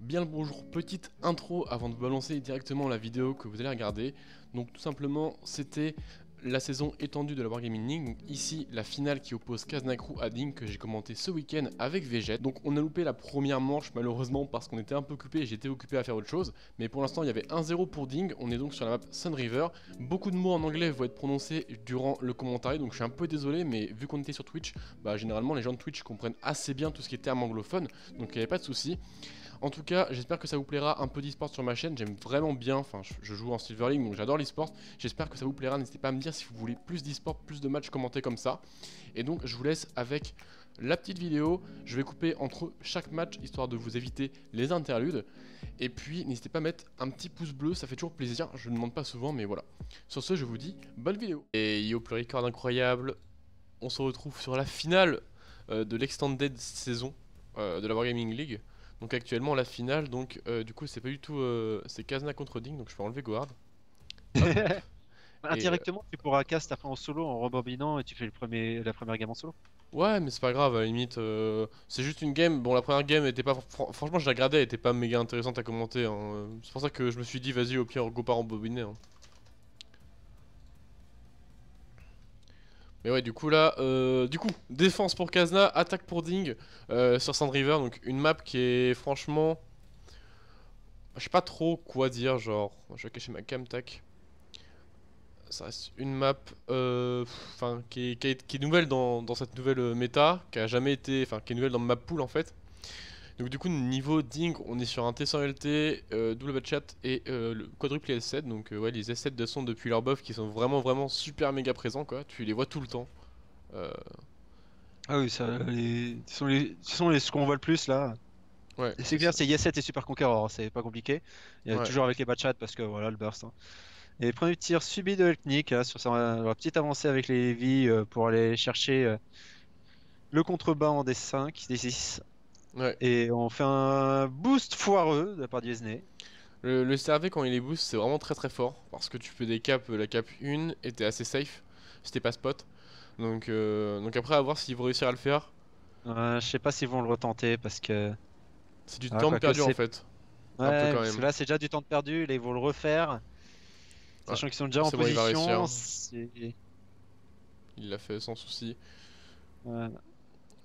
Bien le bonjour, petite intro avant de vous balancer directement la vidéo que vous allez regarder. Donc tout simplement, c'était la saison étendue de la Wargaming.net. Donc ici, la finale qui oppose Kazna Kru à Ding que j'ai commenté ce week-end avec Veget. Donc on a loupé la première manche malheureusement parce qu'on était un peu occupé et j'étais occupé à faire autre chose. Mais pour l'instant, il y avait 1-0 pour Ding. On est donc sur la map Sand River. Beaucoup de mots en anglais vont être prononcés durant le commentaire. Donc je suis un peu désolé, mais vu qu'on était sur Twitch, bah généralement les gens de Twitch comprennent assez bien tout ce qui est termes anglophones. Donc il n'y avait pas de souci. En tout cas, j'espère que ça vous plaira un peu d'e-sport sur ma chaîne. J'aime vraiment bien, enfin je joue en Silver League, donc j'adore l'e-sport. J'espère que ça vous plaira, n'hésitez pas à me dire si vous voulez plus d'e-sport, plus de matchs commentés comme ça. Et donc je vous laisse avec la petite vidéo. Je vais couper entre chaque match, histoire de vous éviter les interludes. Et puis n'hésitez pas à mettre un petit pouce bleu, ça fait toujours plaisir. Je ne demande pas souvent, mais voilà. Sur ce, je vous dis bonne vidéo. Et yo, pluricord incroyable. On se retrouve sur la finale de l'extended saison de la Wargaming League. Donc actuellement la finale, donc du coup c'est pas du tout, c'est Kazna contre Ding, donc je peux enlever Guard. Indirectement tu pourras cast après en solo, en rebobinant, et tu fais la première game en solo. Ouais mais c'est pas grave à la limite, c'est juste une game, bon la première game était pas, franchement je la gradais, elle était pas méga intéressante à commenter, hein. C'est pour ça que je me suis dit vas-y au pire go par en bobiné, hein. Mais ouais du coup là, défense pour Kazna, attaque pour Ding sur Sand River, donc une map qui est franchement, je sais pas trop quoi dire, genre, je vais cacher ma cam, tac. Ça reste une map qui est nouvelle dans cette nouvelle méta, qui a jamais été, enfin qui est nouvelle dans map pool en fait. Donc du coup niveau Ding, on est sur un T1LT, double bad chat et le quadruple S7. Donc ouais les S7 de son depuis leur buff qui sont vraiment super méga présents quoi, tu les vois tout le temps. Ah oui ça, ce qu'on voit le plus là. Ouais. C'est clair c'est S7 et Super Conqueror, c'est pas compliqué. Il y a toujours avec les bad chat parce que voilà le burst. Hein. Et premier tir subi de Elknik sur sa petite avancée avec les vies pour aller chercher le contrebas en D5, D6. Ouais. Et on fait un boost foireux de la part du Esné. Le CRV quand il est boost c'est vraiment très fort parce que tu fais des caps, la cap 1 et t'es assez safe si t'es pas spot. Donc après à voir s'ils vont réussir à le faire. Je sais pas s'ils vont le retenter parce que... C'est du temps perdu en fait. Ouais, un peu quand même. Là c'est déjà du temps perdu, là ils vont le refaire. Sachant qu'ils sont déjà en position. Il l'a fait sans souci. Ouais.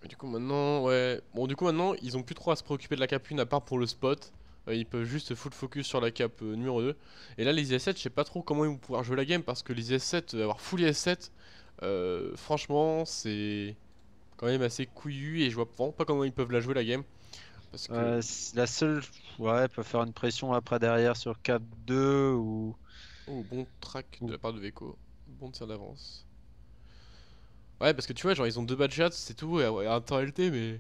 Du coup maintenant, ouais. Bon, du coup maintenant, ils ont plus trop à se préoccuper de la cap 1 à part pour le spot. Ils peuvent juste full focus sur la cap numéro 2. Et là, les IS7, je sais pas trop comment ils vont pouvoir jouer la game parce que les IS7, avoir full IS7, franchement, c'est quand même assez couillu et je vois vraiment pas comment ils peuvent la jouer la game. Parce que... la seule. Ouais, ils peuvent faire une pression après derrière sur cap 2 ou. Oh, bon track de la part de Veko. Bon tir d'avance. Ouais parce que tu vois genre ils ont deux bad shots c'est tout et un temps LT mais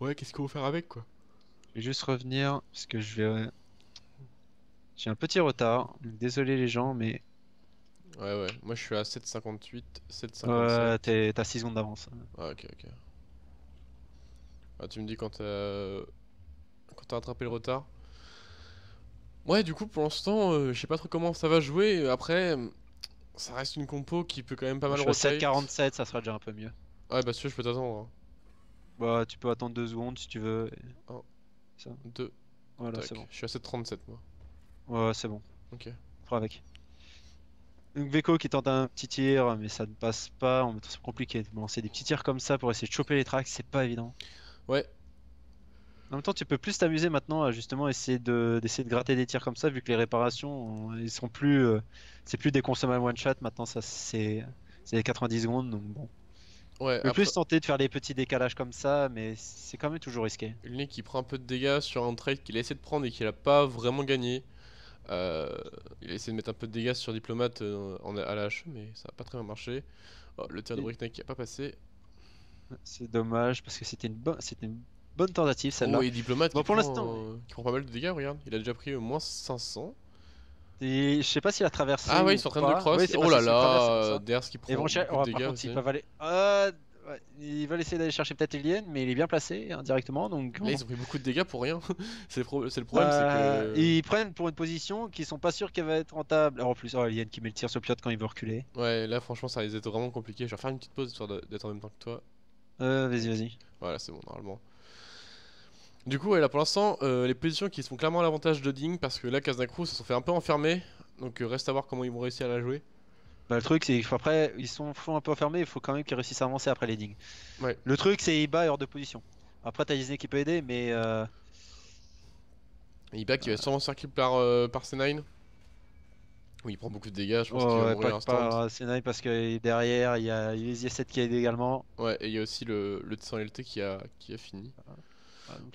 ouais qu'est-ce qu'on va faire avec quoi. Je vais juste revenir parce que je vais... J'ai un petit retard, désolé les gens mais... Ouais moi je suis à 7,58, 7,57. Ouais t'as 6 secondes d'avance. Ah ok. Ah tu me dis quand t'as rattrapé le retard. Ouais du coup pour l'instant je sais pas trop comment ça va jouer après... Ça reste une compo qui peut quand même pas mal rotate. 7,47 ça sera déjà un peu mieux. Ouais bah si tu veux je peux t'attendre. Bah tu peux attendre 2 secondes si tu veux. 1, 2, voilà c'est bon. Je suis à 7,37 moi. Ouais c'est bon. Ok. On fera avec. Donc Veko qui tente un petit tir mais ça ne passe pas, en même temps c'est compliqué de lancer des petits tirs comme ça pour essayer de choper les tracks, c'est pas évident. Ouais. En même temps tu peux plus t'amuser maintenant à justement essayer d'essayer de gratter des tirs comme ça vu que les réparations ils sont plus c'est plus des consommables one shot maintenant, ça c'est 90 secondes donc bon. Ouais, tu peux plus tenter de faire des petits décalages comme ça mais c'est quand même toujours risqué. Le Nick qui prend un peu de dégâts sur un trade qu'il a essayé de prendre et qu'il a pas vraiment gagné. Il a essayé de mettre un peu de dégâts sur Diplomate à la HE mais ça a pas très bien marché. Oh, le tir de Brickneck qui a pas passé. C'est dommage parce que c'était une bonne tentative celle-là. Oh, et Diplomate bon, pour l'instant qui prend pas mal de dégâts, regarde, il a déjà pris au moins 500. Et je sais pas s'il a traversé. Ah ouais, ils sont en train de le cross. Ouais, oh là là, Ders qui prend beaucoup de dégâts aussi. Ils veulent essayer d'aller chercher peut-être Eliane, mais il est bien placé indirectement. Donc... Là, ils ont pris beaucoup de dégâts pour rien. C'est le problème, c'est que... Ils prennent pour une position qui sont pas sûrs qu'elle va être rentable. Alors, en plus, Eliane qui met le tir sur le pilote quand il veut reculer. Ouais, là franchement, ça les est vraiment compliqué. Je vais faire une petite pause histoire d'être en même temps que toi. Vas-y. Voilà, c'est bon, normalement. Du coup, ouais, là pour l'instant, les positions qui sont clairement à l'avantage de Ding, parce que là, Kazna Kru se sont fait un peu enfermer. Donc reste à voir comment ils vont réussir à la jouer. Bah, le truc, c'est qu'après, ils sont un peu enfermés, il faut quand même qu'ils réussissent à avancer après les Ding. Ouais. Le truc, c'est Iba est hors de position. Après, t'as Disney qui peut aider, mais. Iba qui va sûrement circuler par C9. Oui, il prend beaucoup de dégâts, je pense qu'il va mourir par C9 parce que derrière, il y a les IS7 qui aident également. Ouais, et il y a aussi le T1LT qui a fini.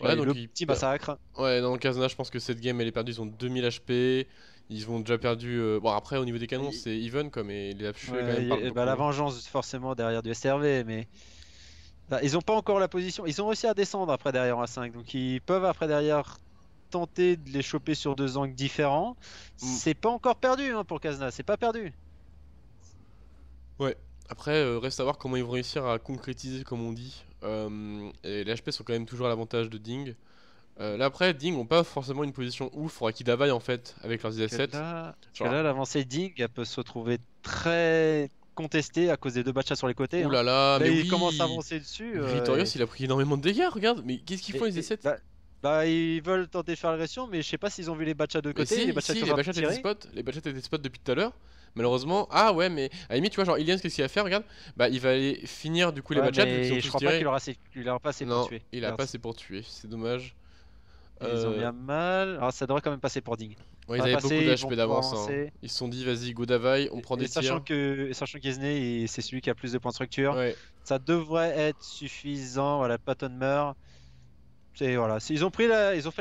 Ouais, donc le petit massacre. Ouais, dans le Kazna, je pense que cette game, elle est perdue, ils ont 2000 HP. Ils ont déjà perdu. Bon, après, au niveau des canons, c'est even quoi, mais il a fui quand même. Bah, la vengeance, forcément, derrière du SRV, mais. Ils ont pas encore la position. Ils ont réussi à descendre après derrière en A5, donc ils peuvent après derrière tenter de les choper sur deux angles différents. C'est pas encore perdu hein, pour Kazna, c'est pas perdu. Ouais, après reste à voir comment ils vont réussir à concrétiser comme on dit. Et les HP sont quand même toujours à l'avantage de Ding. Là après, Ding ont pas forcément une position ouf, faudra qu'ils davaillent en fait avec leurs IS7. Là l'avancée Ding elle peut se retrouver très... contesté à cause des deux bachas sur les côtés. Oulala, hein. Là, mais il commence à avancer dessus. Victorious, il a pris énormément de dégâts, regarde. Mais qu'est-ce qu'ils font les Z7 bah, ils veulent tenter de faire l'agression, mais je sais pas s'ils ont vu les bachas de côté. Si, les bachas étaient spot depuis tout à l'heure. Malheureusement, ah ouais, mais à la limite, tu vois, genre Ilian, qu'est-ce qu'il va faire, regarde. Bah, il va aller finir du coup les bachas. Je crois pas qu'il aura pas assez pour tuer. Il a pas assez pour tuer, c'est dommage. Ils ont bien mal. Alors ça devrait quand même passer pour Ding. Ouais, ils avaient beaucoup d'HP d'avance. Hein. Ils se sont dit, vas-y, go d'avail, on prend des tirs. Sachant qu'Ezné, c'est celui qui a plus de points de structure. Ouais. Ça devrait être suffisant. Voilà, Patton meurt. Voilà. Ils ont fait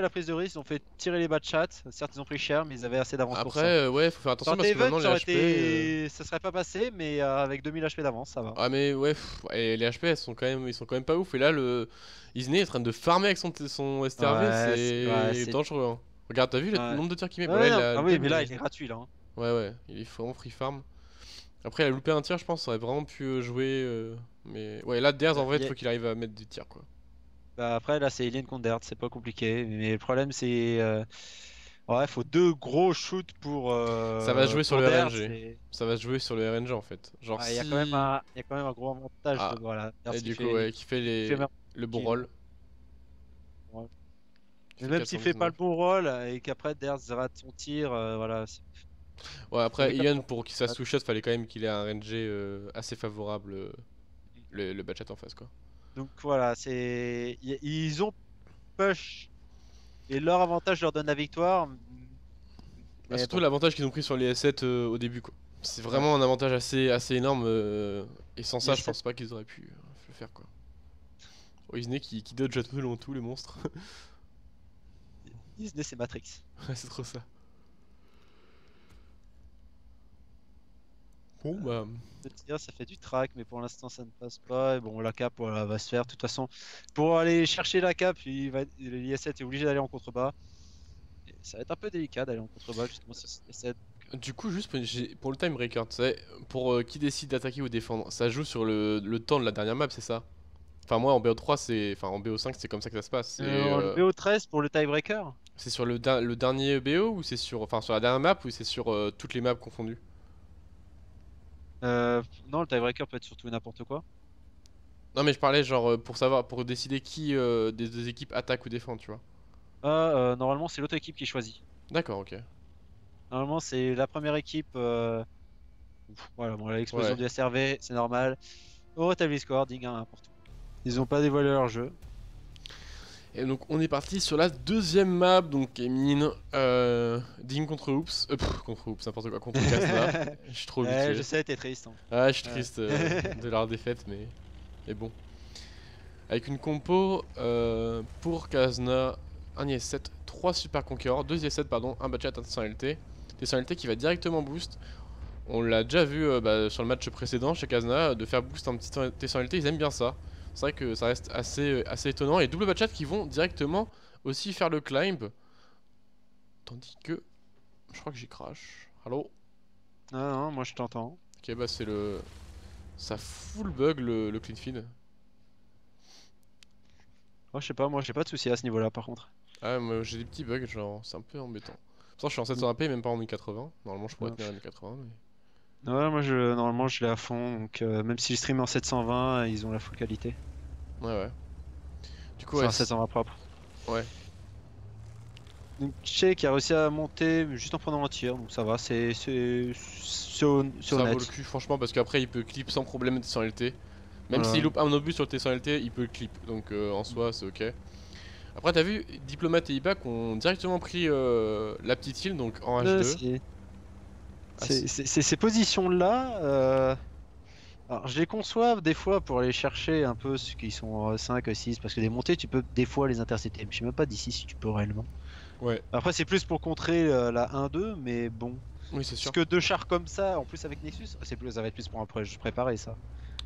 la prise de risque, ils ont fait tirer les bas de chat. Certes, ils ont pris cher, mais ils avaient assez d'avance. Après, ouais, faut faire attention parce que maintenant les HP. Ça serait pas passé, mais avec 2000 HP d'avance, ça va. Ah, mais ouais, et les HP, ils sont quand même pas ouf. Et là, le Izné est en train de farmer avec son STRV, c'est dangereux. Hein. Regarde, t'as vu le nombre de tirs qu'il met ah oui, mais là, il est gratuit là. Hein. Ouais, il est vraiment free farm. Après, il a loupé un tir, je pense, ça aurait vraiment pu jouer. Mais ouais, là, Ders en vrai, il faut qu'il arrive à mettre des tirs quoi. Bah après là c'est Alien contre Dert, c'est pas compliqué, mais le problème c'est ouais, faut deux gros shoots pour ça va jouer sur le Dert, RNG. Ça va se jouer sur le RNG en fait. Genre il y a quand même un gros avantage de, voilà, Dert, et du coup qui fait le bon roll. Ouais. Et même s'il fait pas le bon roll et qu'après Dert rate son tir voilà. Ouais, après Alien pour qu'il soit sous-shot, fallait quand même qu'il ait un RNG assez favorable le bad chat en face quoi. Donc voilà, c'est ils ont push et leur avantage leur donne la victoire. Bah, surtout l'avantage qu'ils ont pris sur les S7 au début quoi. C'est vraiment un avantage assez énorme et sans ça je pense pas qu'ils auraient pu le faire quoi. Oh, Izné qui dodge à tout le long tous les monstres. Izné c'est Matrix. Ouais c'est trop ça. Bon bah... Ça fait du track, mais pour l'instant ça ne passe pas. Et bon, la cape voilà, va se faire. De toute façon, pour aller chercher la cape, l'IS7 est obligé d'aller en contrebas. Et ça va être un peu délicat d'aller en contrebas, justement, sur l'IS7. Du coup, juste pour le time record, pour qui décide d'attaquer ou défendre, ça joue sur le temps de la dernière map, c'est ça? Enfin, moi en BO3, c'est. Enfin, en BO5, c'est comme ça que ça se passe. En BO13 pour le tiebreaker? C'est sur le dernier BO ou c'est sur. Enfin, sur la dernière map ou c'est sur toutes les maps confondues? Non, le tiebreaker peut être surtout n'importe quoi. Non, mais je parlais genre pour savoir, pour décider qui des deux équipes attaque ou défend, tu vois. Normalement, c'est l'autre équipe qui choisit. D'accord, ok. Normalement, c'est la première équipe. Voilà, bon, l'explosion du SRV, c'est normal. Au rétabli score, Ding 1 partout. Ils ont pas dévoilé leur jeu. Et donc, on est parti sur la deuxième map. Donc, Emin, Ding contre Oops. Contre Oops, n'importe quoi, contre Kazna. Je suis trop habitué. Je sais, t'es triste. Hein. Ah, je suis triste de leur défaite, mais bon. Avec une compo pour Kazna, un IS7, 3 Super Conqueror, 2 IS7, pardon, un Bachat, un T1LT. T1LT qui va directement boost. On l'a déjà vu sur le match précédent chez Kazna, de faire boost un petit T1LT, ils aiment bien ça. C'est vrai que ça reste assez étonnant. Et double batchat qui vont directement aussi faire le climb. Tandis que... Je crois que j'y crash. Allo? Ah non, moi je t'entends. Ok, bah c'est le... Ça full bug le clean feed. Oh, je sais pas, moi j'ai pas de soucis à ce niveau-là par contre. Ah, mais j'ai des petits bugs, genre c'est un peu embêtant. Pour ça, je suis en 720p, même pas en 1080. Normalement, je pourrais tenir en 1080, mais... Ouais, moi normalement je l'ai à fond, donc même si je stream en 720, ils ont la full qualité. Ouais. Du coup, c'est un 720 propre. Ouais. Donc Che qui a réussi à monter juste en prenant un tir, donc ça va, c'est honnête. Ça vaut le cul franchement parce qu'après il peut clip sans problème le T100 LT. Même s'il loupe un obus sur le T100 LT, il peut le clip, donc en soi c'est ok. Après t'as vu, Diplomate et Ibac ont directement pris la petite île, donc en H2. Ces positions là, alors je les conçois des fois pour aller chercher un peu ceux qui sont 5 ou 6, parce que des montées tu peux des fois les intercepter, je sais même pas d'ici si tu peux réellement. Ouais. Après c'est plus pour contrer la 1-2, mais bon. Oui c'est sûr. Parce que deux chars comme ça, en plus avec Nexus, c'est plus, ça va être plus pour après, je préparais ça.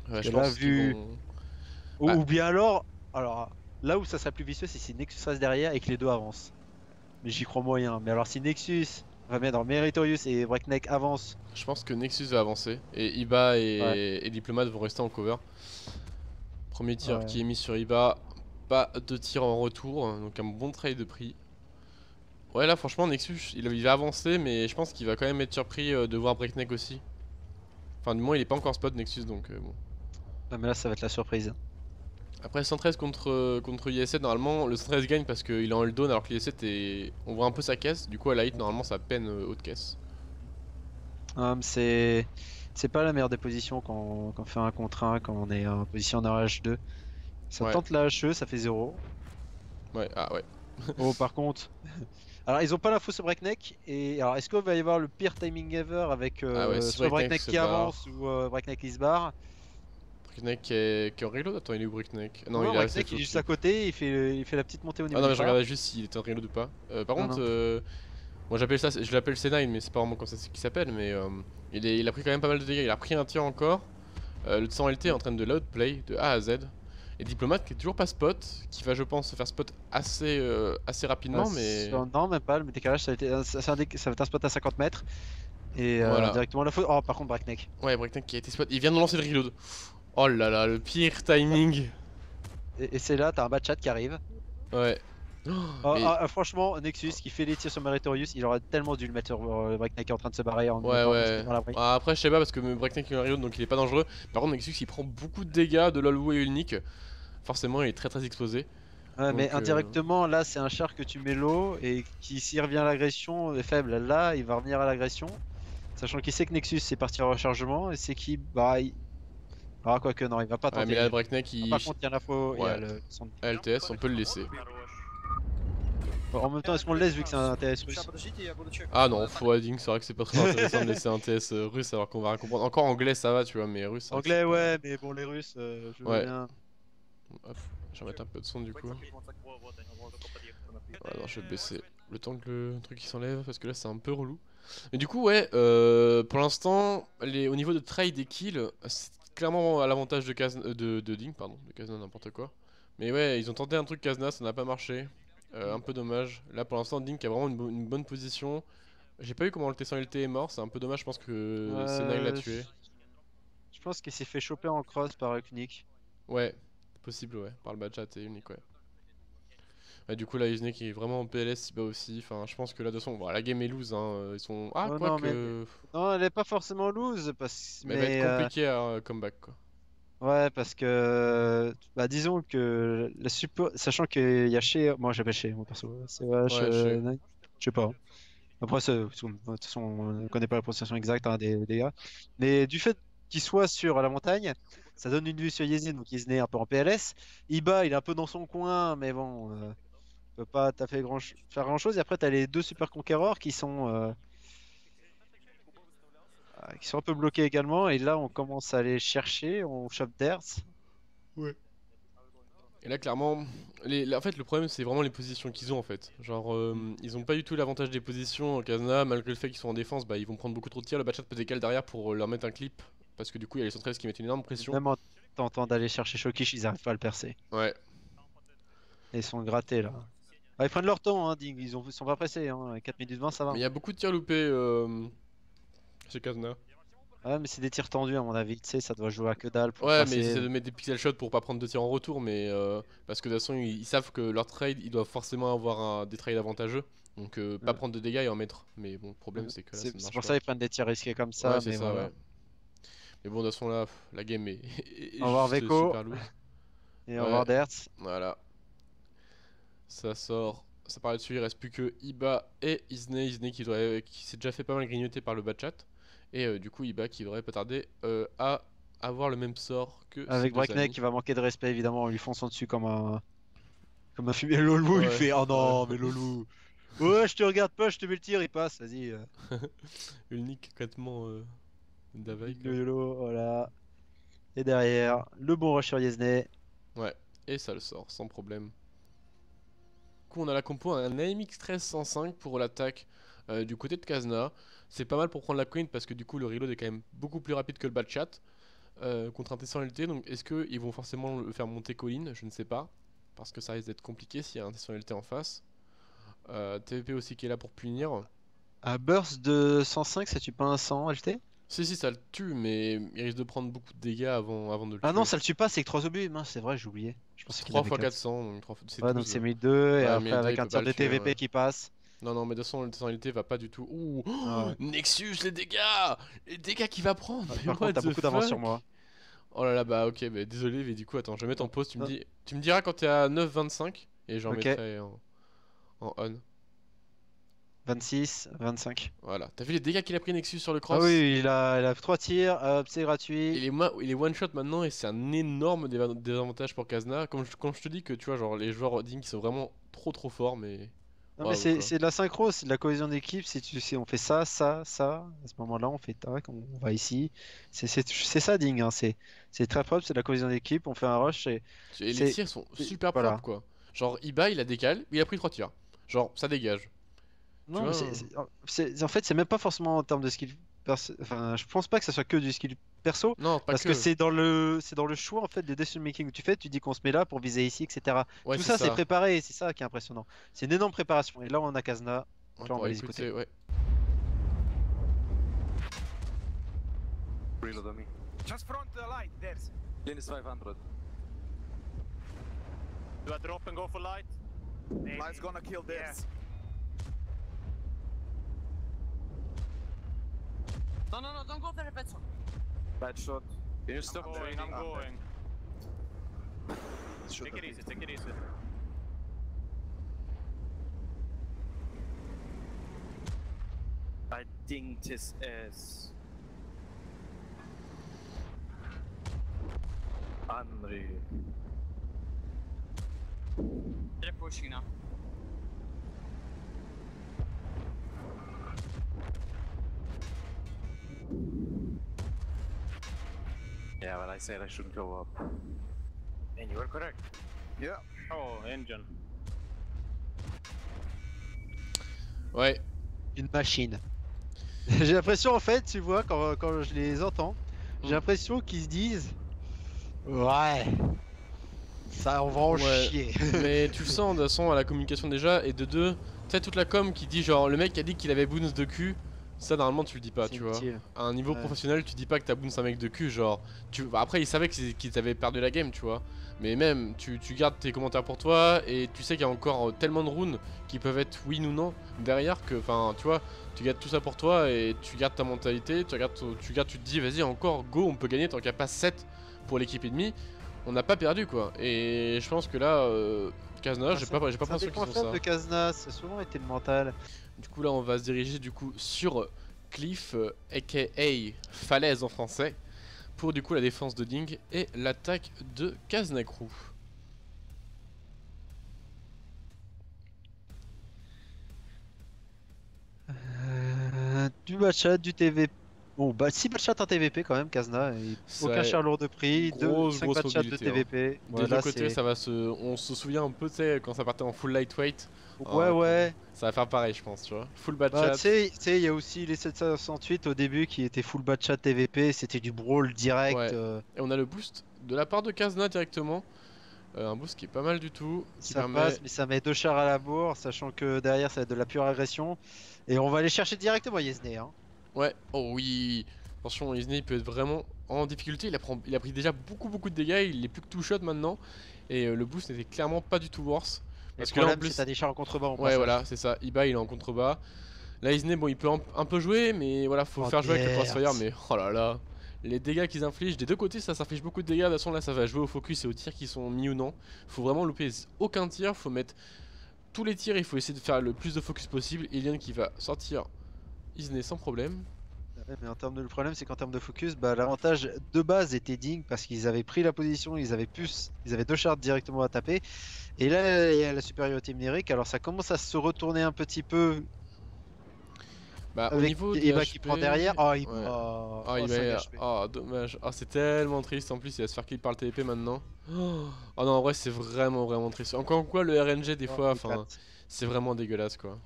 Ouais, je pense vu... bon... Ou bien alors là où ça serait plus vicieux c'est si Nexus reste derrière et que les deux avancent. Mais j'y crois moyen, mais alors si Nexus va mettre dans Meritorius et Breakneck avance. Je pense que Nexus va avancer et Iba et Diplomate vont rester en cover. Premier tir qui est mis sur Iba, pas de tir en retour, donc un bon trade de prix. Ouais là franchement Nexus il va avancer mais je pense qu'il va quand même être surpris de voir Breakneck aussi. Enfin du moins il est pas encore spot Nexus donc bon. Ah mais là ça va être la surprise. Après 113 contre IS7 normalement le 113 gagne parce qu'il est en hold-down alors que l'IS7 est... On voit un peu sa caisse, du coup à la hit normalement ça peine haute caisse. C'est pas la meilleure des positions quand on fait un contre 1, quand on est en position en H2. Ça tente la HE, ça fait 0. Ouais, ah ouais. Oh par contre... Alors ils ont pas l'info sur Breakneck, et alors est-ce qu'on va y avoir le pire timing ever avec soit Breakneck qui avance ou Breakneck qui se barre? Breakneck qui est en reload, attends il est où Breakneck? Non, non il Breakneck il est juste à côté, il fait la petite montée au niveau. Ah non mais je regardais juste s'il était en reload ou pas. Par contre, moi j'appelle ça, je l'appelle C9 mais c'est pas vraiment comme ça qu'il s'appelle, mais il a pris quand même pas mal de dégâts, il a pris un tir encore. Le 100 LT est en train de l'outplay de A à Z. Et Diplomate qui est toujours pas spot, qui va je pense se faire spot assez rapidement mais... Non même pas, le décalage ça va être un spot à 50 mètres. Et voilà. Directement la faute, oh par contre Breakneck. Ouais Breakneck qui a été spot, il vient de lancer le reload. Oh là là le pire timing. Et c'est là t'as un bad chat qui arrive. Ouais. Franchement Nexus qui fait les tirs sur Meritorius, il aurait tellement dû le mettre sur Breakneck qui est en train de se barrer en après je sais pas parce que Breakneck est un reload donc il est pas dangereux. Par contre Nexus il prend beaucoup de dégâts de l'olway et unique. Forcément il est très exposé. Ouais donc, mais indirectement là c'est un char que tu mets low et qui s'il revient à l'agression est faible. Là il va revenir à l'agression. Sachant qu'il sait que Nexus c'est parti en rechargement et c'est qu'il alors quoi que non il va pas tenter. Mais là Breakneck il... Par contre il y a l'info et son... LTS on peut le laisser. En même temps, est-ce qu'on le laisse vu que c'est un TS russe? Ah non, faut à Ding, c'est vrai que c'est pas très intéressant de laisser un TS russe alors qu'on va rien comprendre. Encore anglais ça va tu vois, mais russe... Anglais ouais, mais bon les russes, je veux bien... Hop, je vais mettre un peu de son du coup. Alors je vais baisser le temps que le truc il s'enlève parce que là c'est un peu relou. Mais du coup ouais, pour l'instant, au niveau de trade et kill, c'est clairement à l'avantage de Ding, pardon, de Kazna n'importe quoi. Mais ouais, ils ont tenté un truc Kazna, ça n'a pas marché. Un peu dommage, là pour l'instant Ding a vraiment une bonne position. J'ai pas vu comment le T100 LT est mort, c'est un peu dommage, je pense que Senai l'a tué. Je pense qu'il s'est fait choper en cross par Unique. Ouais, possible ouais, par le bad chat et Unique ouais. Du coup là Unique est vraiment en PLS, il bat aussi, enfin je pense que là de toute façon la game est loose hein, ils sont... Ah oh, quoi non, que... Mais... Non elle est pas forcément loose parce que... Mais elle va être compliqué à comeback quoi. Ouais parce que disons que la support, sachant qu'il y a chez moi j'appelle chez moi perso c'est je sais pas hein. Après de toute façon on connaît pas la prononciation exacte hein, des gars, mais du fait qu'il soit sur la montagne ça donne une vue sur Yezin, donc il se naît un peu en PLS. Iba il est un peu dans son coin mais bon peut pas fait faire grand chose, et après t'as les deux super conquéreurs qui sont un peu bloqués également, et là on commence à les chercher, on chope d'Hertz. Ouais. Et là clairement, en fait le problème c'est vraiment les positions qu'ils ont en fait. Genre ils ont pas du tout l'avantage des positions en Kazna, malgré le fait qu'ils sont en défense, ils vont prendre beaucoup trop de tirs, le bad chat peut décaler derrière pour leur mettre un clip. Parce que du coup il y a les 113 qui mettent une énorme pression. Même en tentant d'aller chercher Shokish, ils arrivent pas à le percer. Ouais. Et ils sont grattés là. Ah, ils prennent leur temps hein, Ding, ils sont pas pressés hein, 4 minutes 20 ça va. Mais il y a beaucoup de tirs loupés chez Kazna. Ouais mais c'est des tirs tendus à mon avis, tu sais ça doit jouer à que dalle pour passer... mais c'est de mettre des pixel shots pour pas prendre de tirs en retour, mais parce que de toute façon ils savent que leur trade ils doivent forcément avoir des trades avantageux, donc pas prendre de dégâts et en mettre, mais bon le problème c'est que là ça marche. C'est pour ça qu'ils prennent des tirs risqués comme ça, ouais, mais voilà. Mais bon de toute façon là la game est juste super lourde. Au revoir Veko. Et au revoir Dertz. Voilà. Ça sort, ça part là-dessus, il reste plus que Iba et Isney. Isney qui s'est déjà fait pas mal grignoter par le bas de chat. Et du coup Iba qui devrait pas tarder à avoir le même sort que... Avec Breakneck qui va manquer de respect évidemment en lui fonçant dessus comme un... Comme un fumier. Lolou, ouais, il fait « Oh non, mais Lolou !» Ouais, je te regarde pas, je te mets le tir, il passe, vas-y. Unique traitement d'Avaïk. Voilà. Et derrière, le bon rush sur Yesney. Ouais, et ça le sort, sans problème. Du coup, on a la compo, un AMX 1305 pour l'attaque du côté de Kazna. C'est pas mal pour prendre la queen, parce que du coup, le reload est quand même beaucoup plus rapide que le bad chat. Contre un T100 LT, donc est-ce qu'ils vont forcément le faire monter colline? Je ne sais pas. Parce que ça risque d'être compliqué s'il y a un T100 LT en face. TVP aussi qui est là pour punir. Un burst de 105, ça tue pas un 100 LT? Si, si, ça le tue, mais il risque de prendre beaucoup de dégâts avant de le tuer. Ah non, ça le tue pas, c'est que 3 obus, mince, c'est vrai, j'ai oublié. Je pensais qu'il 3 x 400, donc 3 x... Ouais, donc c'est 1002, et après avec un tir de TVP qui passe. Non, non, mais de toute façon, le 100 LT va pas du tout. Ouh, Nexus, les dégâts! Les dégâts qu'il va prendre! Par contre, t'as beaucoup d'avance sur moi. Oh là là, bah ok, bah désolé, mais du coup, attends, je vais mettre en pause, tu me diras quand t'es à 9,25, et j'en mettrai en... En on. 26, 25. Voilà. T'as vu les dégâts qu'il a pris Nexus sur le cross? Ah oui, il a 3 tirs, c'est gratuit. Il est one shot maintenant et c'est un énorme désavantage pour Kazna. Quand je te dis que tu vois, genre les joueurs Ding qui sont vraiment trop forts, mais. Non, wow, mais c'est de la synchro, c'est de la cohésion d'équipe. Si on fait ça, à ce moment-là, on fait tac, on va ici. C'est ça Ding, hein. C'est très propre, c'est de la cohésion d'équipe, on fait un rush et les tirs sont super propres quoi. Genre Iba il a décalé, il a pris 3 tirs. Genre, ça dégage. Non, vois, en fait, c'est même pas forcément en termes de skill perso. Enfin, je pense pas que ça soit que du skill perso. Non, pas parce que c'est dans le choix en fait des decision making que tu fais. Tu dis qu'on se met là pour viser ici, etc. Ouais, tout ça, c'est préparé. C'est ça qui est impressionnant. C'est une énorme préparation. Et là, on a Kazna. Ouais, là, on va les écouter. Ouais. Just front the light. There's. Lane is 500. Do I drop and go for light? Light's gonna kill this. No, no, no, don't go there, bad shot. Bad shot. Can you stop going? I'm going. Take it easy, take it easy. I dinged his ass. Unreal. They're pushing now. Yeah, well I said I shouldn't go up. And you were correct. Yeah. Oh, engine. Ouais. Une machine. J'ai l'impression en fait, tu vois, quand je les entends, j'ai l'impression qu'ils se disent... Ouais. Ça on va en chier. Mais tu le sens de toute façon à la communication déjà, et de deux, tu sais toute la com qui dit genre le mec a dit qu'il avait boons de cul. Ça normalement tu le dis pas, tu vois. À un niveau professionnel tu dis pas que t'as boons un mec de cul, genre après ils savaient qu'ils t'avaient perdu la game, tu vois. Mais même tu gardes tes commentaires pour toi et tu sais qu'il y a encore tellement de runes qui peuvent être win ou non derrière que enfin tu vois, tu gardes tout ça pour toi et tu gardes ta mentalité, tu te dis vas-y encore go, on peut gagner tant qu'il n'y a pas 7 pour l'équipe ennemie. On n'a pas perdu quoi, et je pense que là, Kazna, j'ai pas pensé qu'ils sont ça. C'est un des points faibles de Kazna, c'est souvent été le mental. Du coup là on va se diriger du coup sur Cliff, aka Falaise en français, pour du coup la défense de Ding et l'attaque de Kazna Kru. Du bachat, du TVP. Bon, bah, 6 bad shots en TVP quand même, Kazna. Aucun char lourd de prix, 5 bad shots de TVP. Hein. Des deux côtés, ça va se. On se souvient un peu, tu sais, quand ça partait en full lightweight. Ouais, ouais. Ça va faire pareil, je pense, tu vois. Full bad chat. Tu sais, il y a aussi les 768 au début qui étaient full bad chat TVP, c'était du brawl direct. Ouais. Et on a le boost de la part de Kazna directement. Un boost qui est pas mal du tout. Ça passe, mais ça met 2 chars à la bourre, sachant que derrière ça va être de la pure agression. Et on va aller chercher directement Yesney, hein. Ouais, oh oui. Attention, Isney peut être vraiment en difficulté, il a pris déjà beaucoup de dégâts, il est plus que two shot maintenant. Et le boost n'était clairement pas du tout worse. Parce que là en plus t'as des chars en contrebas en passant. Ouais voilà, c'est ça, Iba il est en contrebas. Là Isney bon il peut un peu jouer, mais voilà faut faire jouer avec le crossfire, mais oh là là. Les dégâts qu'ils infligent, des deux côtés ça s'inflige beaucoup de dégâts, de toute façon là ça va jouer au focus et aux tirs qui sont mis ou non. Faut vraiment louper aucun tir, faut mettre... tous les tirs, il faut essayer de faire le plus de focus possible. Eliane qui va sortir Isney sans problème. Ouais, mais en termes de, le problème c'est qu'en termes de focus, bah, l'avantage de base était Ding parce qu'ils avaient pris la position, ils avaient deux chartes directement à taper. Et là il y a la supériorité numérique, alors ça commence à se retourner un petit peu. Bah, au niveau de Eva qui prend derrière, oh il, ouais. Oh, oh, il met... oh dommage, oh, c'est tellement triste, en plus il va se faire kill par le TP maintenant. Oh non, en vrai c'est vraiment vraiment triste. Encore quoi le RNG des fois, enfin c'est vraiment dégueulasse quoi.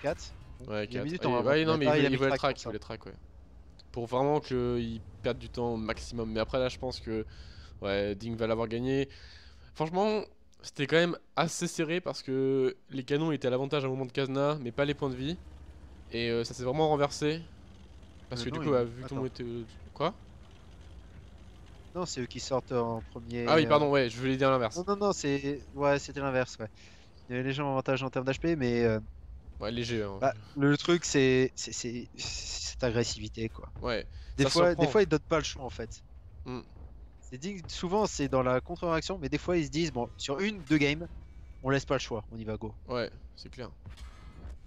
4 ouais 4. Minutes, ah, ouais, non mais ah, il veut les tracks, ouais. Pour vraiment qu'ils perdent du temps au maximum, mais après là je pense que ouais, Ding va l'avoir gagné. Franchement c'était quand même assez serré parce que les canons étaient à l'avantage à un moment de Kazna mais pas les points de vie. Et ça s'est vraiment renversé. Parce que non, du coup, vu que tout le monde était. Quoi? Non, c'est eux qui sortent en premier. Ah oui, pardon, ouais, je voulais dire l'inverse. Non, non, non, c'est. Ouais, c'était l'inverse, ouais. Il y avait légèrement avantage en termes d'HP, mais. Ouais, léger. Hein. Bah, le truc, c'est. Cette agressivité, quoi. Ouais. Des fois, ils donnent pas le choix, en fait. Mm. C'est dit que souvent, c'est dans la contre-réaction, mais des fois, ils se disent, bon, sur une, deux games, on laisse pas le choix, on y va, go. Ouais, c'est clair.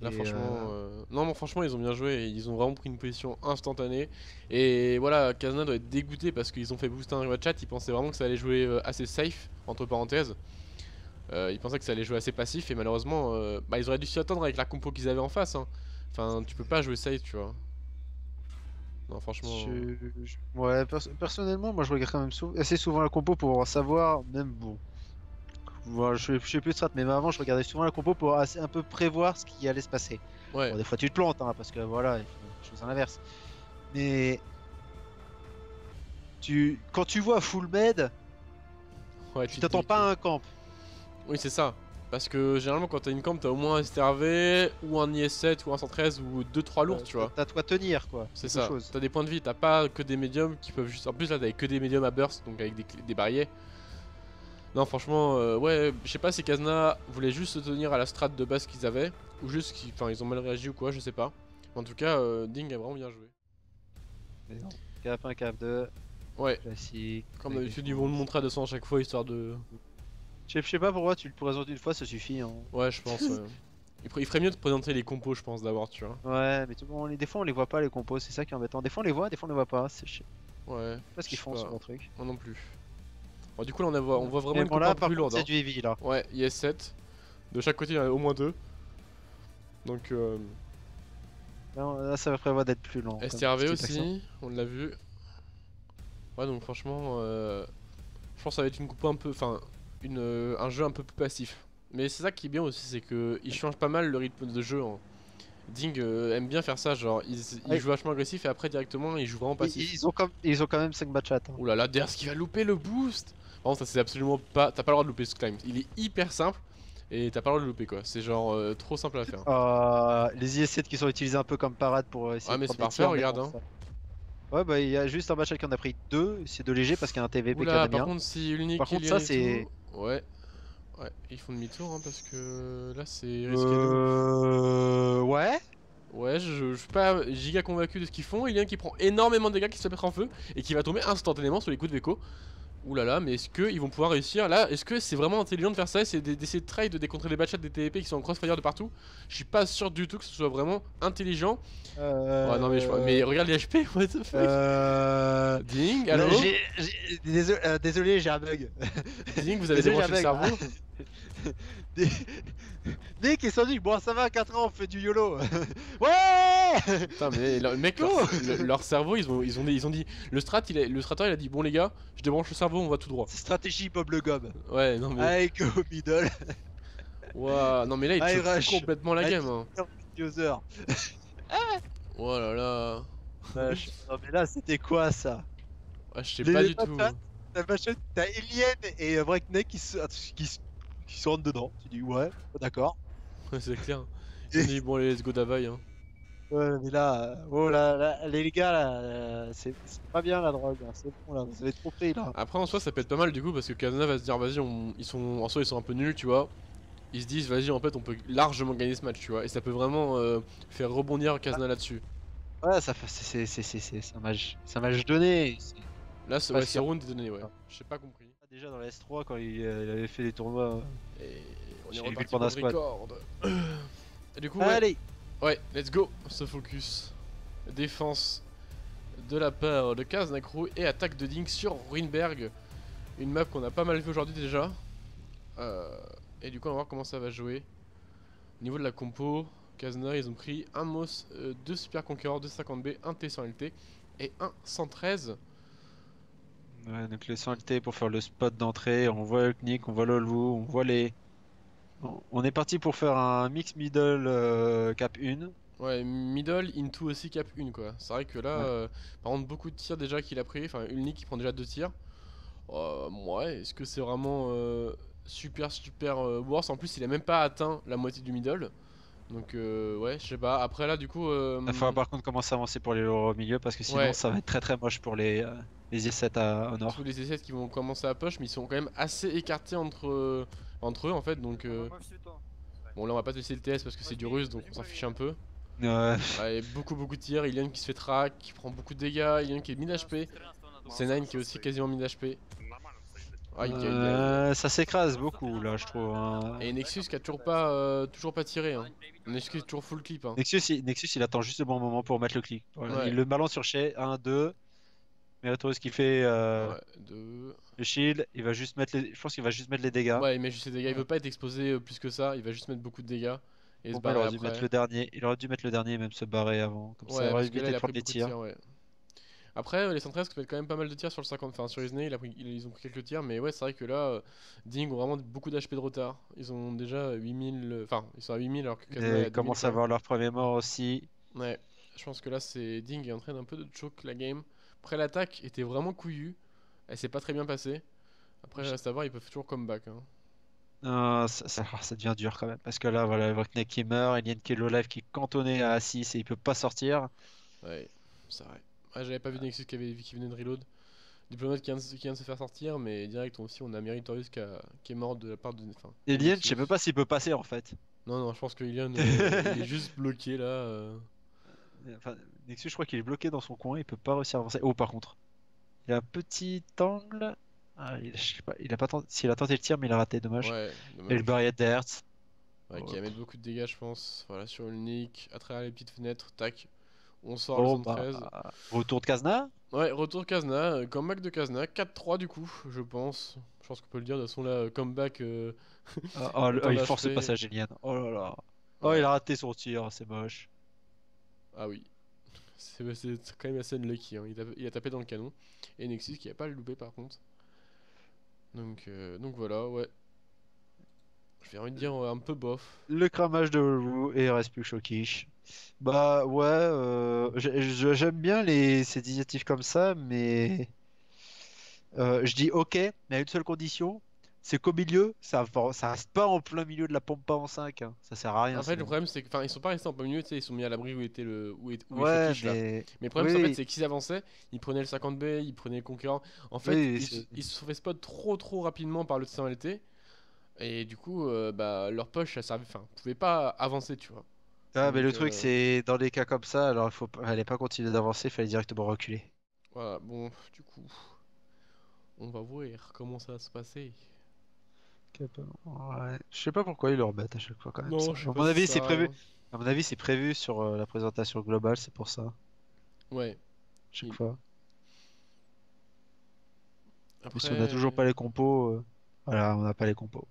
Là franchement, non mais franchement ils ont bien joué, ils ont vraiment pris une position instantanée. Et voilà, Kazna doit être dégoûté parce qu'ils ont fait booster un chat, ils pensaient vraiment que ça allait jouer assez safe, entre parenthèses. Ils pensaient que ça allait jouer assez passif et malheureusement, bah, ils auraient dû s'y attendre avec la compo qu'ils avaient en face. Hein. Enfin, tu peux pas jouer safe, tu vois. Non franchement... Ouais, personnellement, moi je regarde quand même assez souvent la compo pour savoir, même bon... Bon, je suis plus strat, mais avant je regardais souvent la compo pour un peu prévoir ce qui allait se passer. Ouais. Bon, des fois tu te plantes, hein, parce que voilà, je fais l'inverse. Mais quand tu vois full med, ouais, tu t'attends pas à un camp. Oui, c'est ça. Parce que généralement, quand t'as une camp, t'as au moins un STRV ou un IS-7 ou un 113 ou 2-3 lourds, tu vois. T'as toi tenir, quoi. C'est ça. T'as des points de vie, t'as pas que des médiums qui peuvent juste. En plus, là, t'as que des médiums à burst, donc avec des barrières. Non franchement, ouais, je sais pas si Kazna voulait juste se tenir à la strat de base qu'ils avaient, ou juste qu'ils ils ont mal réagi ou quoi, je sais pas. En tout cas, Ding a vraiment bien joué. Cap 1, cap 2, ouais. Classique. Comme d'habitude, ils vont le montrer à 200 à chaque fois, histoire de... Je sais pas pourquoi, tu le présentes une fois, ça suffit. Hein. Ouais, je pense, ouais. Il ferait mieux de présenter les compos, je pense, d'abord, tu vois. Ouais, mais des fois on les voit pas les compos, c'est ça qui est embêtant. Des fois on les voit, des fois on les voit pas, ouais, je sais pas ce qu'ils font sur mon truc. Moi non plus. Bon, du coup là on voit vraiment une compo plus lourde. C'est du heavy là. Ouais, il y a 7. De chaque côté il y en a au moins 2. Donc là ça va prévoir d'être plus lent. STRV aussi, on l'a vu. Ouais donc franchement je pense que ça va être une compo un peu, enfin un jeu un peu plus passif. Mais c'est ça qui est bien aussi, c'est que il change pas mal le rythme de jeu. Hein. Ding aime bien faire ça, genre il joue vachement agressif et après directement il joue vraiment passif. Ils ont quand même 5 matchs. Hein. Oulala, là là, derrière ce qui va louper le boost. Non, ça c'est absolument pas. T'as pas le droit de louper ce climb. Il est hyper simple et t'as pas le droit de louper quoi. C'est genre trop simple à faire. Les IS-7 qui sont utilisés un peu comme parade pour essayer de. Ah, mais c'est parfait, regarde. Hein. Ouais, bah il y a juste un match qui en a pris 2. C'est de léger parce qu'il y a un TVP qui a bien. Par contre, si Unique il y a tout... Ouais. Ouais, ils font demi-tour hein, parce que là c'est risqué. Ouais. Ouais, je suis pas giga convaincu de ce qu'ils font. Il y en a un qui prend énormément de dégâts, qui se fait mettre en feu et qui va tomber instantanément sous les coups de Veco. Oulala, mais est-ce qu'ils vont pouvoir réussir là? Est-ce que c'est vraiment intelligent de faire ça? C'est d'essayer de trade, de décontrer les batchats des TVP qui sont en crossfire de partout. Je suis pas sûr du tout que ce soit vraiment intelligent. Ouais, non, mais, mais regarde les HP, what the fuck. Ding, alors. Désolé, j'ai un bug. Ding, vous avez débranché le cerveau. Dès qu'ils sont dit, bon ça va, 4 ans on fait du YOLO. Ouais. Putain mais le mec, leur cerveau ils ont dit, le strator il a dit, bon les gars, je débranche le cerveau, on va tout droit. C'est stratégie Bob le Gob. Ouais non mais... Allez go middle. Waouh, non mais là il te complètement la game hein. Oh là là. Non mais là c'était quoi ça? Ah, je sais pas du tout. T'as Eliane et Breakneck qui se rentrent dedans, tu dis ouais, d'accord. Ouais, c'est clair. Tu dis bon, allez, let's go d'avail. Hein. Ouais, mais là, oh là, les gars, là, c'est pas bien la drogue, hein. C'est bon là, vous avez trop pris là. Après, en soi, ça peut être pas mal du coup, parce que Kazna va se dire, vas-y, en soi, ils sont un peu nuls, tu vois. Ils se disent, vas-y, en fait, on peut largement gagner ce match, tu vois. Et ça peut vraiment faire rebondir Kazna là-dessus. Ouais, ça c'est un match donné. Là, ce round est donné, ouais. J'ai pas compris. Déjà dans la S3 quand il avait fait les tournois. Et On est reparti pour le record. Et du coup, allez, ouais, let's go. Se focus. Défense de la part de Kazna Kru et attaque de Ding sur Ruinberg. Une map qu'on a pas mal vue aujourd'hui déjà. Et du coup, on va voir comment ça va jouer. Au niveau de la compo, Kazna, ils ont pris un Moss, 2 Super Conqueror, 2 50B, 1 T100LT et 1 113. Ouais, donc le 100LT pour faire le spot d'entrée, on voit le Knick, on voit l'Olvu, on voit les... On est parti pour faire un mix middle cap 1. Ouais, middle into aussi cap 1 quoi. C'est vrai que là, ouais. Par contre beaucoup de tirs déjà qu'il a pris, enfin Ulnik qui prend déjà 2 tirs. Ouais, est-ce que c'est vraiment super worse? En plus il a même pas atteint la moitié du middle. Donc ouais, je sais pas, après là du coup... Il faudra par contre commencer à avancer pour les au milieu parce que sinon ouais, ça va être très très moche pour les E7 au nord. Tous les E7 qui vont commencer à push mais ils sont quand même assez écartés entre eux en fait, donc... Bon là on va pas tester le TS parce que c'est du russe donc on s'en fiche un peu. Ouais. Ouais, beaucoup de tirs, Ilian qui se fait track, qui prend beaucoup de dégâts, Ilian qui est mid HP, C9 qui est aussi quasiment mid HP. Ah, ça s'écrase beaucoup là je trouve hein. Et Nexus qui a toujours pas tiré hein. Nexus toujours full clip hein. Nexus il attend juste le bon moment pour mettre le clip ouais. Ouais. Il le balance sur Shea, 1, 2. Mais retourne ce qu'il fait ouais, le shield, il va juste mettre les... Je pense qu'il va juste mettre les dégâts. Ouais il met juste les dégâts, il veut pas être exposé plus que ça. Il va juste mettre beaucoup de dégâts et se barrer après. Il aurait dû mettre le dernier et même se barrer avant. Comme ouais, ça il aurait évité de prendre les tirs ouais. Après, les 113 mettent quand même pas mal de tirs sur le 50, enfin sur Isney, ils ont pris quelques tirs, mais ouais, c'est vrai que là, Ding ont vraiment beaucoup d'HP de retard. Ils ont déjà 8000, enfin, ils sont à 8000 alors que Kazna ils commencent à avoir leur premier mort aussi. Ouais, je pense que là, c'est Ding qui entraîne un peu de choke la game. Après, l'attaque était vraiment couillue, elle s'est pas très bien passée. Après, reste à voir, ils peuvent toujours comeback. Hein. Ça devient dur quand même, parce que là, voilà, Veknek qui meurt, Eliane qui est low life, qui est cantonné à 6 et il peut pas sortir. Ouais, c'est vrai. Ah, j'avais pas vu Nexus qui venait de reload. Diplomate qui vient de se faire sortir, mais direct aussi on a Meritorius qui est mort de la part de. Enfin, Elian, je sais même pas s'il peut passer en fait. Non, je pense que Elian il est juste bloqué là. Enfin, Nexus, je crois qu'il est bloqué dans son coin, il peut pas réussir à avancer. Oh, par contre, il a un petit angle. Ah, je sais pas, il a tenté le tir, mais il a raté, dommage. Ouais, dommage. Et le barrière d'Hertz. Ouais, qui va mettre beaucoup de dégâts, je pense. Voilà, sur le nick, à travers les petites fenêtres, tac. On sort le 113. Retour de Kazna. Ouais, retour de Kazna, comeback de Kazna, 4-3 du coup, je pense. Je pense qu'on peut le dire, de toute façon là, comeback... il force le passage Elian. Oh là là. Oh, il a raté son tir, c'est moche. Ah oui. C'est quand même assez unlucky, hein. Il a tapé dans le canon. Et Nexus qui a pas le loupé par contre. Donc voilà, ouais. Je vais envie de dire un peu bof. Le cramage de Olvu et il reste plus Shokish. Bah ouais, j'aime bien ces initiatives comme ça, mais je dis ok, mais à une seule condition, c'est qu'au milieu, ça reste pas en plein milieu de la pompe en 5, hein. Ça sert à rien. En fait, le problème c'est que, ils sont pas restés en plein milieu, ils sont mis à l'abri où était le Shokish là. Mais le problème c'est qu'ils avançaient, ils prenaient le 50B, ils prenaient le concurrent. En fait, ils se sont fait spot trop rapidement par le 100LT. Et du coup, leur poche, pouvait pas avancer, tu vois. Ah, donc, mais le truc, c'est dans des cas comme ça, alors il fallait pas continuer d'avancer, il fallait directement reculer. Voilà, bon, du coup, on va voir comment ça va se passer. Ouais. Je sais pas pourquoi ils le remettent à chaque fois quand même. Non, à mon avis, c'est prévu. À mon avis, c'est prévu sur la présentation globale, c'est pour ça. Ouais. Chaque fois. Après, si on a toujours pas les compos, voilà, on n'a pas les compos.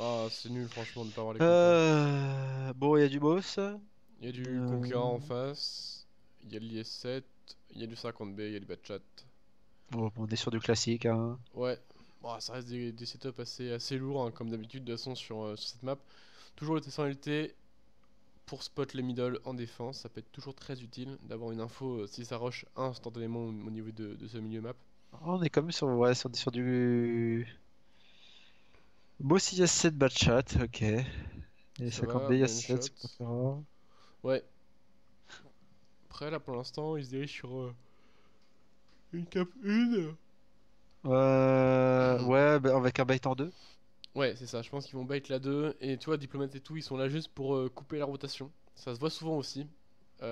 Ah, c'est nul franchement de pas avoir les comptes. Bon, il y a du boss. Il y a du concurrent en face. Il y a l'IS7. Il y a du 50B. Il y a du Batchat. Bon, on est sur du classique. Hein. Ouais. Bon, ça reste des setups assez lourds, hein, comme d'habitude, de toute façon, sur cette map. Toujours le T100LT pour spot les middle en défense. Ça peut être toujours très utile d'avoir une info si ça rush instantanément au niveau de ce milieu map. On est quand même sur, ouais, sur du. Boss IS7 Batchat, ok. Et 50B IS7, c'est pas. Ouais. Après, là pour l'instant, ils se dirigent sur une cap 1. Ouais, bah, avec un bait en 2. Ouais, c'est ça, je pense qu'ils vont bait la 2. Et tu vois, Diplomate et tout, ils sont là juste pour couper la rotation. Ça se voit souvent aussi. Tu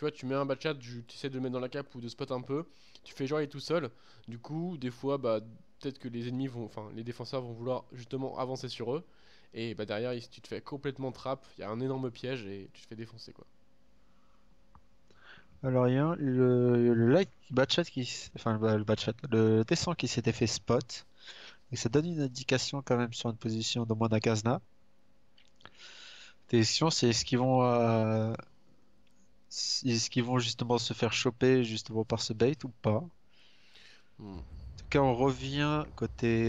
vois, tu mets un Batchat, tu essaies de le mettre dans la cap ou de spot un peu. Tu fais genre il est tout seul. Du coup, des fois, bah. Peut-être que les défenseurs vont vouloir justement avancer sur eux Et bah derrière, tu te fais complètement trap, il y a un énorme piège et tu te fais défoncer quoi. Alors il y a le T100 qui s'était fait spot. Et ça donne une indication quand même sur une position de moins d'un Kazna. Question c'est est-ce qu'ils vont justement se faire choper justement par ce bait ou pas. En tout cas on revient côté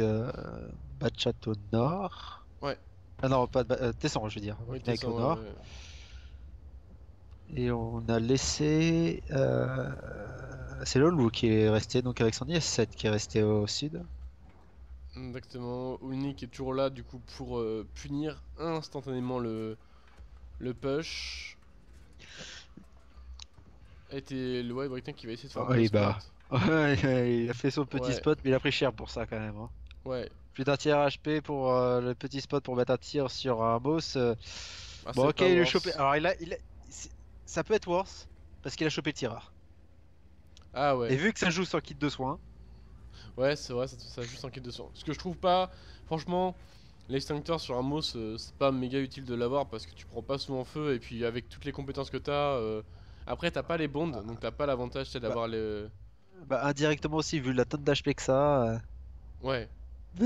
Bachat au nord. Ouais. Ah non pas T100 je veux dire. Oui, T100, au nord. Et on a laissé c'est Lolou qui est resté donc avec son IS-7 qui est resté au sud. Exactement, Ulnik est toujours là du coup pour punir instantanément le push. Et t'es le Breakneck qui va essayer de faire il a fait son petit spot mais il a pris cher pour ça quand même hein. Ouais. Plus d'un tiers HP pour le petit spot pour mettre un tir sur un boss. Bon ok il est chopé. Alors il a... ça peut être worse parce qu'il a chopé le tireur. Ah ouais. Et vu que ça joue sans kit de soins. Ouais c'est vrai, ça joue sans kit de soins. Ce que je trouve pas, franchement, l'extincteur sur un Moss c'est pas méga utile de l'avoir parce que tu prends pas souvent feu et puis avec toutes les compétences que t'as, après t'as pas les bonds donc t'as pas l'avantage c'est d'avoir les... Bah indirectement aussi vu la tonne d'HP que ça. Ouais.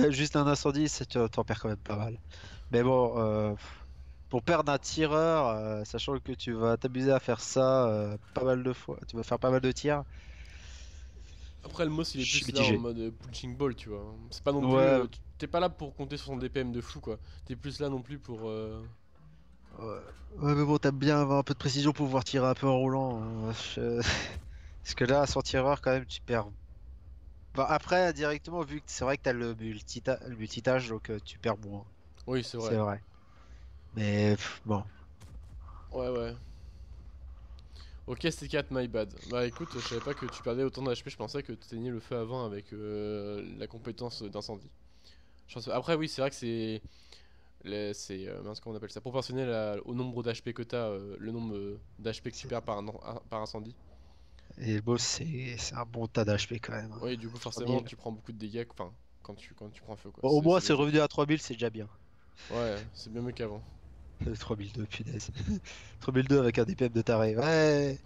Juste un incendie, t'en perds quand même pas mal. Mais bon... Pour perdre un tireur, sachant que tu vas t'abuser à faire ça pas mal de fois, tu vas faire pas mal de tirs. Après le Moss il est plus là en mode punching ball tu vois. C'est pas non plus, t'es pas là pour compter sur son DPM de fou quoi. T'es plus là non plus pour. Ouais mais bon t'aimes bien avoir un peu de précision pour pouvoir tirer un peu en roulant. Parce que là sans tireur quand même tu perds. Bah après directement vu que c'est vrai que t'as le multitâche donc tu perds moins. Oui c'est vrai. C'est vrai. Mais bon. Ouais ouais. Ok C4 my bad. Bah écoute je savais pas que tu perdais autant d'HP, je pensais que tu éteignais le feu avant avec la compétence d'incendie. Après oui c'est vrai que c'est... comment on appelle ça, proportionnel au nombre d'HP que t'as, le nombre d'HP que tu perds par incendie. Et bon c'est un bon tas d'HP quand même. Oui du coup forcément tu prends beaucoup de dégâts quand tu prends feu quoi. Bon, au moins c'est revenu à 3000 c'est déjà bien. Ouais, c'est bien mieux qu'avant. 3002, punaise. 3002 avec un DPM de taré, ouais.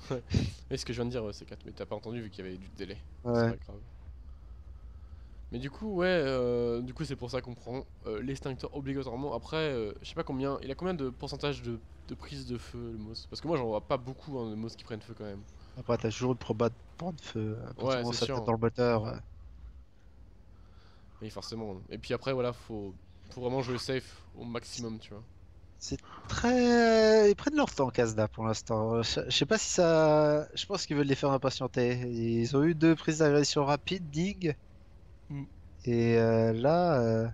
Mais ce que je viens de dire, C4, mais t'as pas entendu vu qu'il y avait du délai. Ouais. C'est pas grave. Mais du coup, ouais, c'est pour ça qu'on prend l'extincteur obligatoirement. Après, je sais pas combien, il a combien de pourcentage de prise de feu le Moss? Parce que moi j'en vois pas beaucoup hein, de Moss qui prennent feu quand même. Après, t'as toujours le probat de prendre feu. Ouais, c'est sûr. Dans le moteur. Ouais. Oui, forcément. Et puis après, voilà, faut vraiment jouer safe au maximum, tu vois. C'est très... Ils prennent leur temps, Kazna, pour l'instant. Je sais pas si ça... Je pense qu'ils veulent les faire impatienter. Ils ont eu deux prises d'agression rapides, Ding. Et là...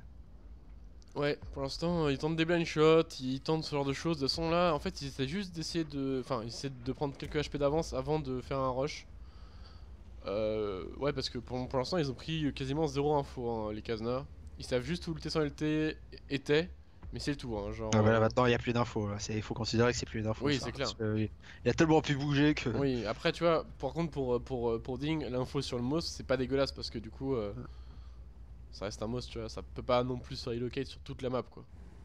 Ouais, pour l'instant, ils tentent des blind shots, ils tentent ce genre de choses. De son là, en fait, ils essaient juste d'essayer de... Enfin, ils essaient de prendre quelques HP d'avance avant de faire un rush. Ouais, parce que pour l'instant, ils ont pris quasiment zéro info, hein, les Kazna. Ils savent juste où le T100LT était, mais c'est tout hein, genre... Ah bah là maintenant il n'y a plus d'infos, il faut considérer que c'est plus une info. Oui c'est clair. Il a tellement pu bouger que... Oui après tu vois, par contre pour Ding, l'info sur le Moss c'est pas dégueulasse parce que du coup... ça reste un Moss tu vois, ça peut pas non plus se relocate sur toute la map quoi.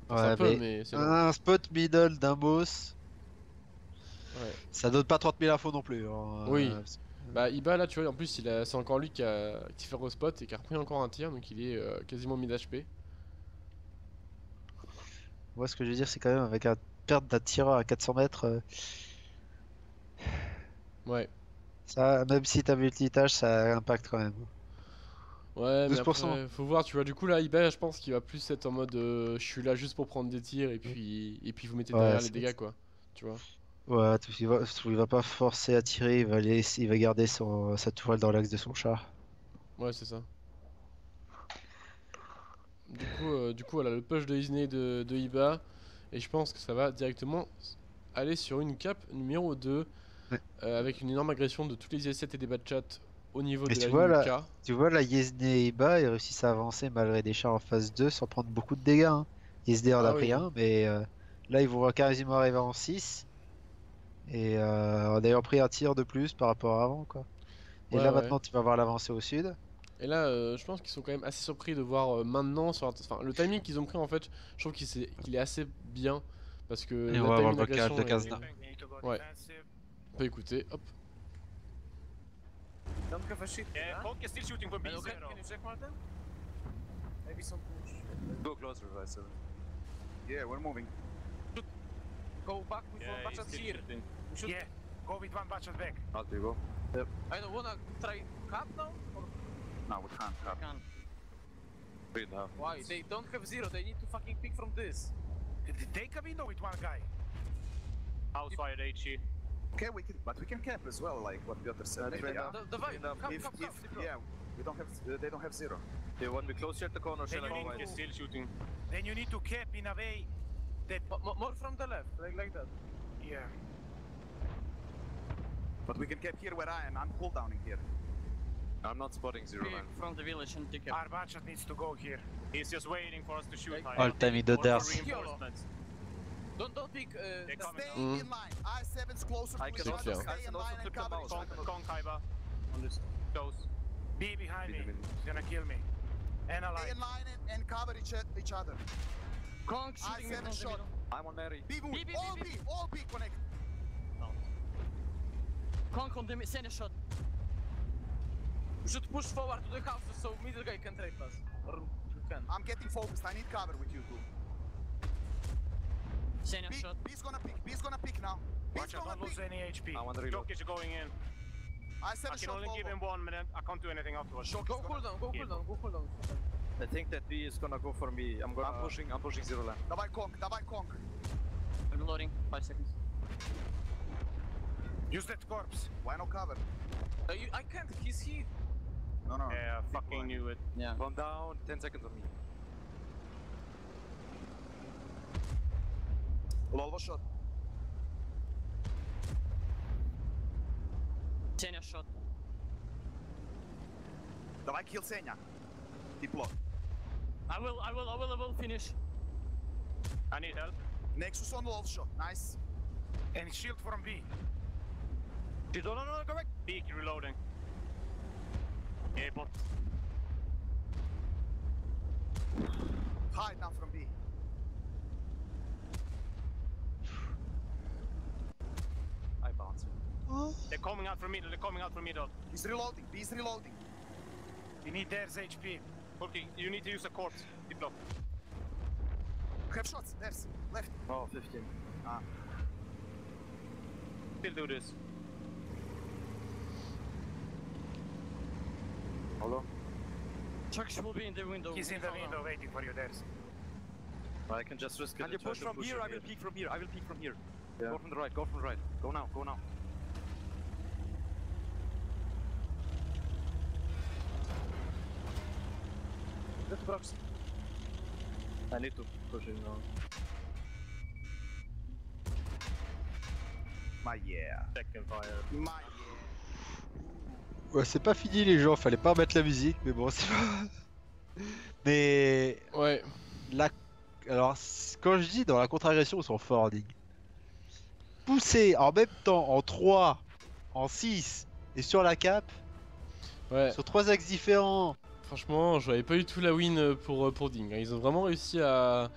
Enfin, ouais, mais c'est bon. Un spot middle d'un Moss... Ouais. Ça donne pas 30 000 infos non plus. Hein, oui. Bah Iba là tu vois en plus c'est encore lui qui a activé le spot et qui a repris encore un tir donc il est quasiment mid HP. Moi ce que je veux dire c'est quand même avec la perte d'un tireur à 400 mètres. Ouais. Ça même si t'as multitâche ça impacte quand même. Ouais 12%. Mais après, faut voir tu vois du coup là Iba je pense qu'il va plus être en mode je suis là juste pour prendre des tirs et puis vous mettez derrière les dégâts quoi tu vois. Ouais, il va pas forcer à tirer, il va garder sa tourelle dans l'axe de son char. Ouais, c'est ça. Du coup, voilà le push de Isné de Iba, et je pense que ça va directement aller sur une cape numéro 2, ouais. Avec une énorme agression de toutes les IS-7 et des Batchats au niveau de la ligne K. Tu vois, là, Isné et Iba, ils réussissent à avancer malgré des chars en phase 2 sans prendre beaucoup de dégâts. Hein. Isné en a pris un, mais là, ils vont quasiment arriver en 6. Et on a d'ailleurs pris un tir de plus par rapport à avant quoi. Et là maintenant tu vas voir l'avancée au sud. Et là, je pense qu'ils sont quand même assez surpris de voir maintenant, sur le timing qu'ils ont pris en fait, je trouve qu'il est assez bien. Parce que et la on va avoir le blocage de Kazna. Ouais. On peut écouter, hop. No, we can't. We can't. Why? They don't have zero. They need to fucking pick from this. They come in with one guy. Outside HE. Okay, we can, but we can camp as well, like what Piotr said. Yeah, we don't have. They don't have zero. They want to be closer to the corner. Still shooting. Then you need to camp in a way that more from the left, like that. Yeah. But we can camp here where I am. I'm cooldowning here. I'm not spotting zero man. From the village and take our budget needs to go here. He's just waiting for us to shoot. All time in the dust. Don't pick. Stay in line. I7's closer. I can also stay in line and cover each other. Konkaiba. On this. Close. Be behind me. He's gonna kill me. Analyze. Stay in line and cover each other. Konk shooting in the middle. I'm on Mary. All B connect. Konk on the center shot. We should push forward to the houses so middle guy can track us. I'm getting focused, I need cover with you two. B's gonna pick now. Watch out, don't lose any HP. Shock is going in. I can only give him 1 minute, I can't do anything afterwards. Go cool down. I think that B is gonna go for me. I'm pushing zero line. Давай конк. I'm loading, 5 seconds. Use that corpse. Why no cover? I can't, he's here. No. Yeah, I fucking knew it. Yeah. One down, 10 seconds on me. Lol was shot. Senya shot. Давай kill Senya. Deploy. I will finish. I need help. Nexus on lol shot, nice. And shield from B. No, correct. B reloading. Airport. Hide now from B. I bounce. Oh. They're coming out from middle. He's reloading. B is reloading. You need theirs HP. Okay, you need to use a corpse. Deploy. Have shots. Theirs. Left. Oh, 15. Ah. Still do this. Hello? Turkish will be in the window. He's in the window waiting for you, there's. I can just risk it. Can you push from here? I will peek from here. Yeah. Go from the right. Go now. That's props. I need to push it now. My yeah. Second fire. My yeah. Ouais, c'est pas fini les gens, fallait pas remettre la musique, mais bon, c'est pas... Mais... Ouais... Alors, quand je dis dans la contre-agression, ils sont forts, Ding. Pousser en même temps, en 3, en 6, et sur la cape... Ouais... Sur 3 axes différents... Franchement, je voyais pas du tout la win pour Ding, ils ont vraiment réussi à...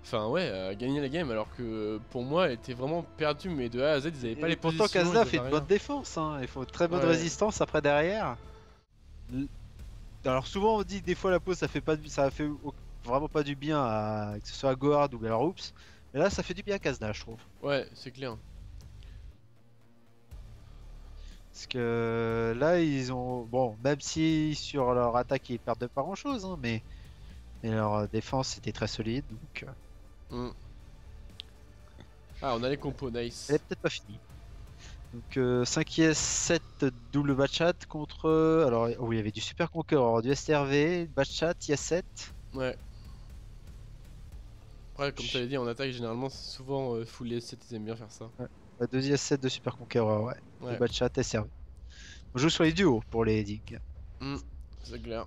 Enfin ouais, gagner la game alors que pour moi elle était vraiment perdue mais de A à Z ils avaient pas les positions. Pourtant Kazna fait une bonne défense, hein. Il faut une très bonne résistance après derrière. Alors souvent on dit que des fois la pause ça fait vraiment pas du bien à... que ce soit à Gohard ou à Roups. Mais là ça fait du bien à Kazna je trouve. Ouais c'est clair. Parce que là ils ont... Bon même si sur leur attaque ils perdent pas grand chose hein, mais... Et leur défense était très solide donc... Ah on a les compos, nice. Elle est peut-être pas finie. Donc 5 IS 7 double batchat contre... Alors oui il y avait du Super Conqueror, du STRV, batchat, IS 7. Ouais. Après comme tu avais dit en attaque généralement c'est souvent full IS 7 ils aiment bien faire ça. Ouais. 2 IS 7 de Super Conqueror ouais. Du batchat, STRV. On joue sur les duos pour les Ding. C'est clair.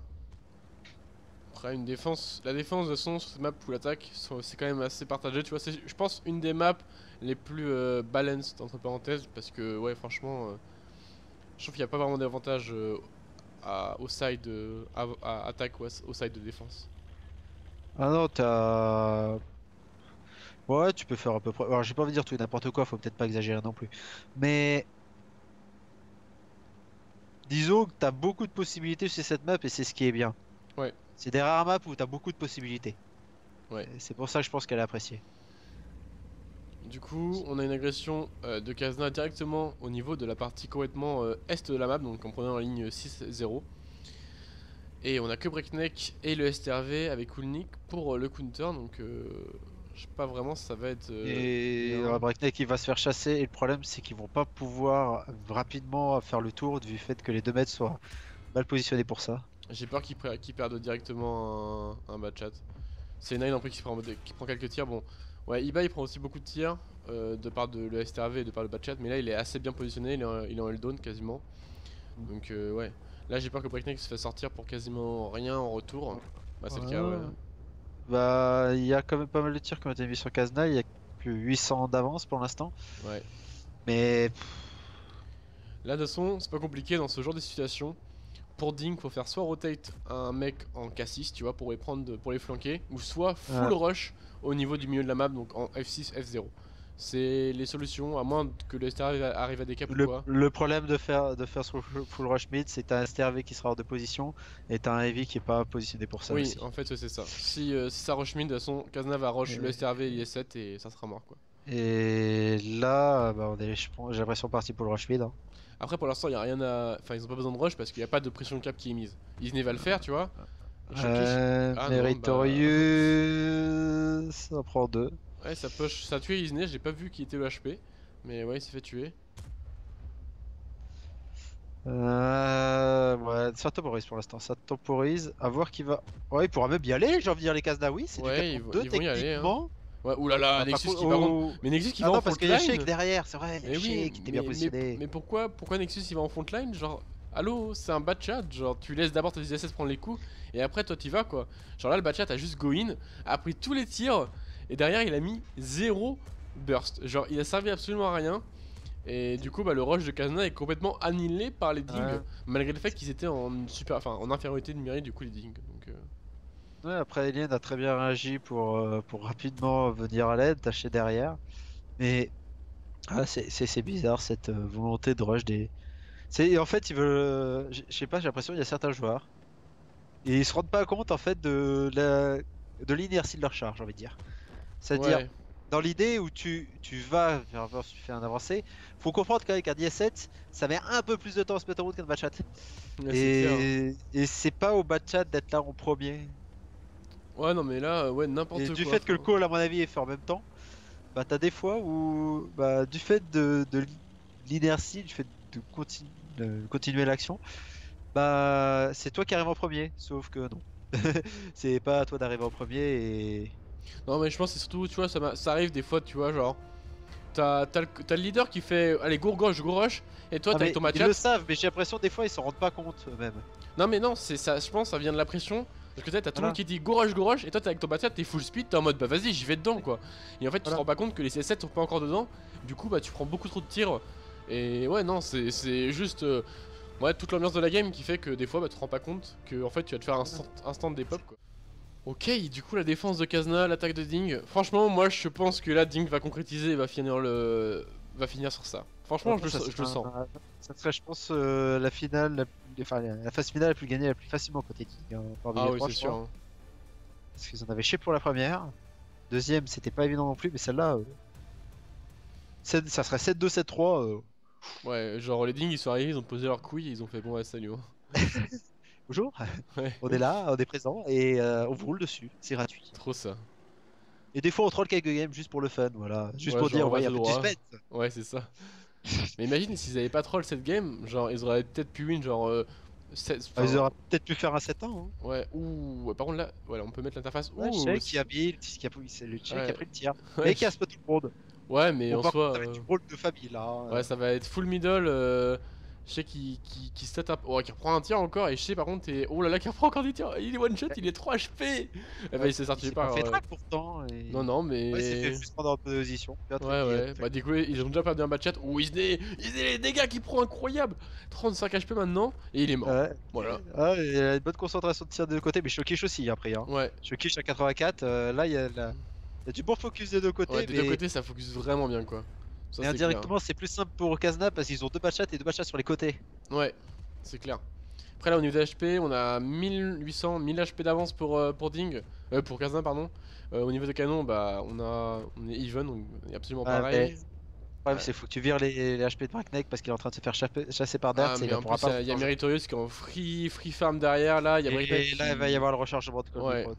Après une défense, la défense de son sur cette map ou l'attaque c'est quand même assez partagé, tu vois, c'est je pense une des maps les plus balanced entre parenthèses parce que ouais franchement je trouve qu'il n'y a pas vraiment d'avantage au side attaque ou au side de défense? Ah non, t'as... Ouais, tu peux faire à peu près... Alors j'ai pas envie de dire tout et n'importe quoi, faut peut-être pas exagérer non plus. Mais... disons que t'as beaucoup de possibilités sur cette map et c'est ce qui est bien. Ouais. C'est des rares maps où t'as beaucoup de possibilités. Ouais. C'est pour ça que je pense qu'elle est appréciée. Du coup, on a une agression de Kazna directement au niveau de la partie complètement est de la map, donc en prenant la ligne 6-0. Et on a que Breakneck et le STRV avec Ulnik pour le counter, donc je sais pas vraiment si ça va être... Et Breakneck il va se faire chasser, et le problème c'est qu'ils vont pas pouvoir rapidement faire le tour du fait que les 2 mètres soient mal positionnés pour ça. J'ai peur qu'ils perdent directement un bad chat. C'est Nine en plus qui prend quelques tirs, bon... Ouais, Iba il prend aussi beaucoup de tirs de part de le STRV et de part le bad chat, mais là il est assez bien positionné, il est en helldown quasiment. Donc ouais, là j'ai peur que Breakneck se fasse sortir pour quasiment rien en retour. Bah c'est le cas, ouais. Bah il y a quand même pas mal de tirs qui ont été mis sur Kazna, il y a plus 800 d'avance pour l'instant. Ouais. Mais... là de toute façon c'est pas compliqué dans ce genre de situation. Pour Ding, faut faire soit rotate un mec en K6, tu vois, pour les prendre, pour les flanquer, ou soit full rush au niveau du milieu de la map, donc en F6, F0. C'est les solutions, à moins que le STRV arrive à des caps ou quoi. Le problème de faire full rush mid, c'est que t'as un STRV qui sera hors de position et t'as un Heavy qui est pas positionné pour ça. Oui, aussi. En fait, c'est ça. Si ça rush mid, de toute façon, Kazna va rush le STRV et l'IS7 et ça sera mort, quoi. Et là, bah, j'ai l'impression parti pour le rush mid. Hein. Après, pour l'instant, il y a rien à. Enfin, ils ont pas besoin de rush parce qu'il n'y a pas de pression de cap qui est mise. Isney va le faire, tu vois. Meritorius. Bah... ça prend 2. Ouais, ça poche. Ça a tué Isney, j'ai pas vu qui était le HP. Mais ouais, il s'est fait tuer. Ouais, ça temporise pour l'instant. Ça temporise. À voir qui va. Ouais, il pourra même y aller, j'ai envie de dire, les cases d'Aoui. C'est ouais, du 4-2 techniquement. Ouais, oulala, Nexus qui va en... Mais Nexus qui va en frontline. Ah non, parce qu'il y a Shake derrière, c'est vrai, Shake qui était bien positionné. Mais pourquoi Nexus il va en frontline? Genre, allo, c'est un bad chat, genre tu laisses d'abord tes SS prendre les coups et après toi t'y vas quoi. Genre là, le bad chat a juste go in, a pris tous les tirs et derrière il a mis 0 burst. Genre, il a servi absolument à rien et du coup, bah le rush de Kazna est complètement annihilé par les Ding malgré le fait qu'ils étaient en infériorité de numérie, du coup, les Ding. Donc. Ouais, après Alien a très bien réagi pour rapidement venir à l'aide, tâcher derrière. Mais ah, c'est bizarre cette volonté de rush des... Et en fait ils veulent... Je sais pas, j'ai l'impression qu'il y a certains joueurs. Et ils se rendent pas compte en fait de l'inertie de leur charge, j'ai envie de dire. C'est-à-dire, dans l'idée où tu vas vers tu fais un avancé, faut comprendre qu'avec un 17, ça met un peu plus de temps à se mettre en route qu'un bad chat. Et c'est pas au bad chat d'être là en premier. Ouais, non mais là, ouais, n'importe quoi. Du fait que le call à mon avis est fait en même temps, bah t'as des fois où, bah du fait de l'inertie, du fait de continuer l'action, bah c'est toi qui arrives en premier, sauf que non. C'est pas à toi d'arriver en premier et... Non mais je pense que c'est surtout, tu vois, ça arrive des fois, tu vois, genre... T'as le leader qui fait allez go gauche go rush et toi t'as ton match. Ils le savent mais j'ai l'impression des fois ils s'en rendent pas compte eux-mêmes. Non mais non, c'est ça, je pense ça vient de la pression. Parce que t'as tout le monde qui dit go rush et toi t'es avec ton bad chat, t'es full speed, t'es en mode bah vas-y j'y vais dedans quoi. Et en fait tu te rends pas compte que les CS7 sont pas encore dedans. Du coup bah tu prends beaucoup trop de tirs. Et ouais non c'est juste toute l'ambiance de la game qui fait que des fois bah tu te rends pas compte que en fait tu vas te faire un stand des pop quoi. Ok, du coup la défense de Kazna, l'attaque de Ding, franchement moi je pense que là Ding va concrétiser et va finir sur ça. Franchement je le sens. Ça serait je pense la finale, la phase finale la plus gagnée la plus facilement côté Ding. Ah oui c'est sûr. Hein. Parce qu'ils en avaient chier pour la première, deuxième c'était pas évident non plus mais celle-là, ça serait 7-2, 7-3. Ouais genre les Ding ils sont arrivés, ils ont posé leurs couilles et ils ont fait bon ouais salut. Bonjour, on est là, on est présent et on vous roule dessus, c'est gratuit. Trop ça. Et des fois on troll quelques games juste pour le fun, voilà. Juste pour dire, ouais, il y a un peu de suspense. Ouais, c'est ça. Mais imagine s'ils avaient pas troll cette game, genre ils auraient peut-être pu win, genre. Ils auraient peut-être pu faire un 7-1. Hein. Ouais, ou. Par contre là, voilà, on peut mettre l'interface. Ouais, le check qui a build, c'est le check qui a pris le tir. Et qui a spot tout le monde. Ouais, mais en soi. Ça va être du rôle de famille là. Ouais, ça va être full middle. Je sais qu'il se tape. Oh, qui reprend un tir encore. Et je sais par contre, oh là là, qui reprend encore des tirs. Il est one shot, il est 3 HP. Eh ben, il s'est sorti par. Il s'est track pourtant. Et... Non, non, mais. Ouais, c'est juste prendre en position. Ouais, ouais. Bah, du coup, ils ont déjà perdu un match chat. Où il est les dégâts qu'il prend incroyable. 35 HP maintenant. Et il est mort. Ouais. Voilà. Ah, il a une bonne concentration de tir des deux côtés. Mais Shokish aussi après. Hein. Ouais. Shokish à 84. Là, il y a la. Il y a du bon focus des deux côtés. Ouais, des deux côtés, ça focus vraiment bien quoi. Ça, et indirectement, c'est plus simple pour Kazna parce qu'ils ont deux matchats et deux matchats sur les côtés. Ouais, c'est clair. Après, là, au niveau des HP, on a 1800, 1000 HP d'avance pour Ding. Pour Kazna, pardon. Au niveau des canons, bah, on est even, donc on est absolument pareil. Ouais, c'est faut que tu vires les HP de Brackneck parce qu'il est en train de se faire chasser par Dart. Il y a Meritorius qui est en free farm derrière. Là, il y a et là, il va y avoir le rechargement de Cold Front.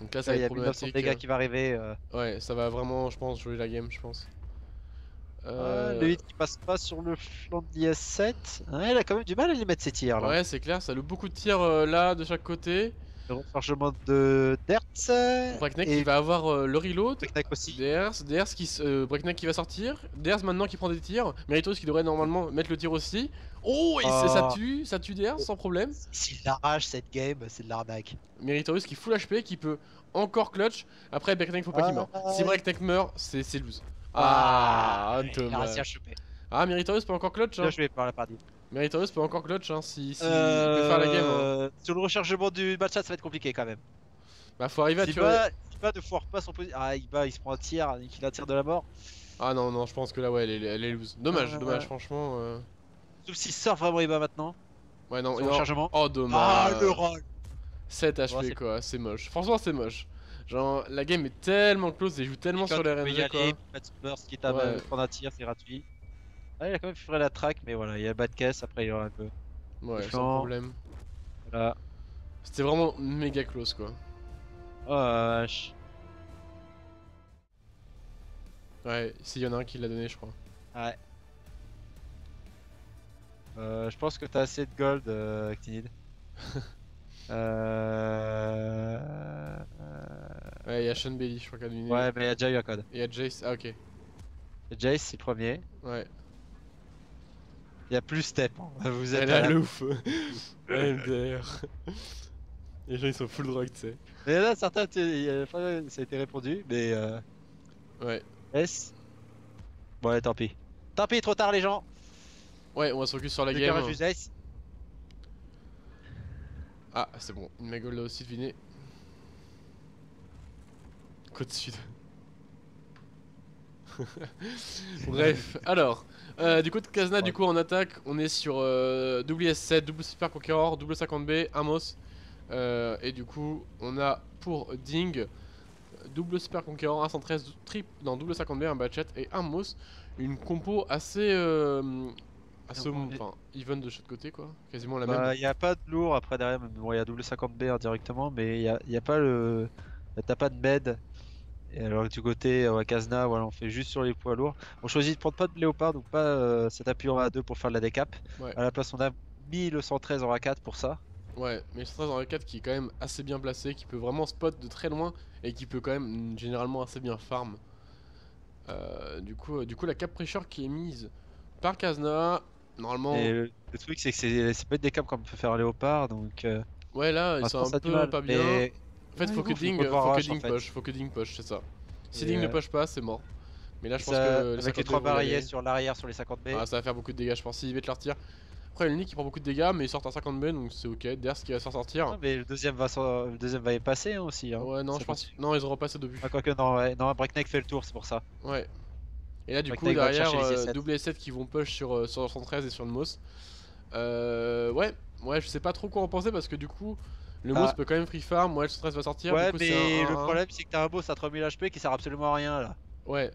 Donc là, ça va être problématique. Il y a 1900 dégâts qui va arriver. Ouais, ça va vraiment, je pense, jouer la game, je pense. Le hit qui passe pas sur le flanc de l'IS-7. Ouais, il a quand même du mal à lui mettre ses tirs là. Ouais, c'est clair, ça a beaucoup de tirs là, de chaque côté. Le rechargement de Dertz. Brackneck qui va avoir le reload. Brackneck aussi. Dertz qui, qui va sortir. Dertz maintenant qui prend des tirs. Meritos qui devrait normalement mettre le tir aussi. Oh, et ça tue Dertz sans problème. S'il l'arrache cette game, c'est de l'arnaque. Meritos qui full HP, qui peut encore clutch. Après, Brackneck faut pas qu'il meure. Si Brackneck meurt, c'est lose. Ah, il a réussi à choper. Ah, Meritorius peut encore clutch. Hein. Je vais par la partie. Meritorius peut encore clutch hein, si il peut faire la game. Hein. Sur le rechargement du match, ça va être compliqué quand même. Bah, faut arriver à tuer. Iba ne foire pas son position. Ah, Iba il se prend un tir, il a un tir de la mort. Ah non, non, je pense que là, ouais, elle est loose. Dommage, dommage, franchement. Sauf s'il sort vraiment Iba maintenant. Ouais, non, rechargement. Oh, dommage. Ah, le roll. 7 HP ouais, quoi, c'est moche. Franchement, c'est moche. Genre la game est tellement close, ils jouent tellement sur les RNG quoi. Burst qui t'a prendre un tir, c'est gratuit. Ah, il a quand même furé la track, mais voilà, il y a bad case, après il y aura un peu. Ouais, sans problème. Voilà. C'était vraiment méga close quoi. Oh vache. Ouais, s'il y en a un qui l'a donné, je crois. Ouais. Je pense que t'as assez de gold, Actinid. Ouais, il y a Sean Bailey, je crois qu'il a donné. Ouais, mais il y a déjà eu un code. Il y a Jace, ah ok. Jace, c'est le premier. Ouais. Il y a plus step. Vous êtes à la ouf. MDR. Les gens ils sont full drug, tu sais. Mais là, certains, ça a été répondu, mais. Ouais. S. Bon, allez, tant pis. Tant pis, trop tard, les gens. Ouais, on va se focus sur la game. Ah, c'est bon. Une magole là aussi, deviné. Côte sud. Bref, alors, du coup de Kazna, ouais. Du coup en attaque, on est sur WS7, double Super Conqueror, double 50B, Amos. Et du coup, on a pour Ding, double Super Conqueror, 113, double 50B, un Batchet et Amos. Une compo assez. Enfin, even de chaque côté quoi, quasiment la même. Il n'y a pas de lourd après derrière, mais bon, il y a double 50B indirectement, mais il n'y a pas le. T'as pas de med. Et alors du côté Kazna, voilà, on fait juste sur les poids lourds. On choisit de prendre pas de léopard, donc pas cet appui en A2 pour faire de la décap. Ouais. À la place, on a 1113 en A4 pour ça. Ouais, 1113 en A4 qui est quand même assez bien placé, qui peut vraiment spot de très loin et qui peut quand même généralement assez bien farm. Du coup, la cap pressure qui est mise par Kazna, normalement. Et le truc, c'est que c'est pas des caps comme peut faire un léopard, donc. Ouais, là, ils sont un peu pas bien. Mais... En fait, faut que Ding push, c'est ça. Si Ding ne push pas, c'est mort. Mais là, je pense que. Avec les 3 barillets sur l'arrière, sur les 50B. Ah, ça va faire beaucoup de dégâts, je pense. S'ils mettent leur tir. Après, le Nick il prend beaucoup de dégâts, mais il sort un 50B, donc c'est ok. Dertz qui va s'en sortir. Non, mais le deuxième va y passer aussi. Hein. Ouais, non, je pense. Non, ils auront passé depuis. Ah, quoique, non, ouais. Non, Brackneck fait le tour, c'est pour ça. Ouais. Et là, du coup, derrière, double S7 qui vont push sur 113 et sur le Moss. Ouais, je sais pas trop quoi en penser parce que du coup. Le Moss peut quand même free farm, ouais, le stress va sortir. Ouais, du coup, mais le problème c'est que t'as un Moss à 3000 HP qui sert absolument à rien là. Ouais,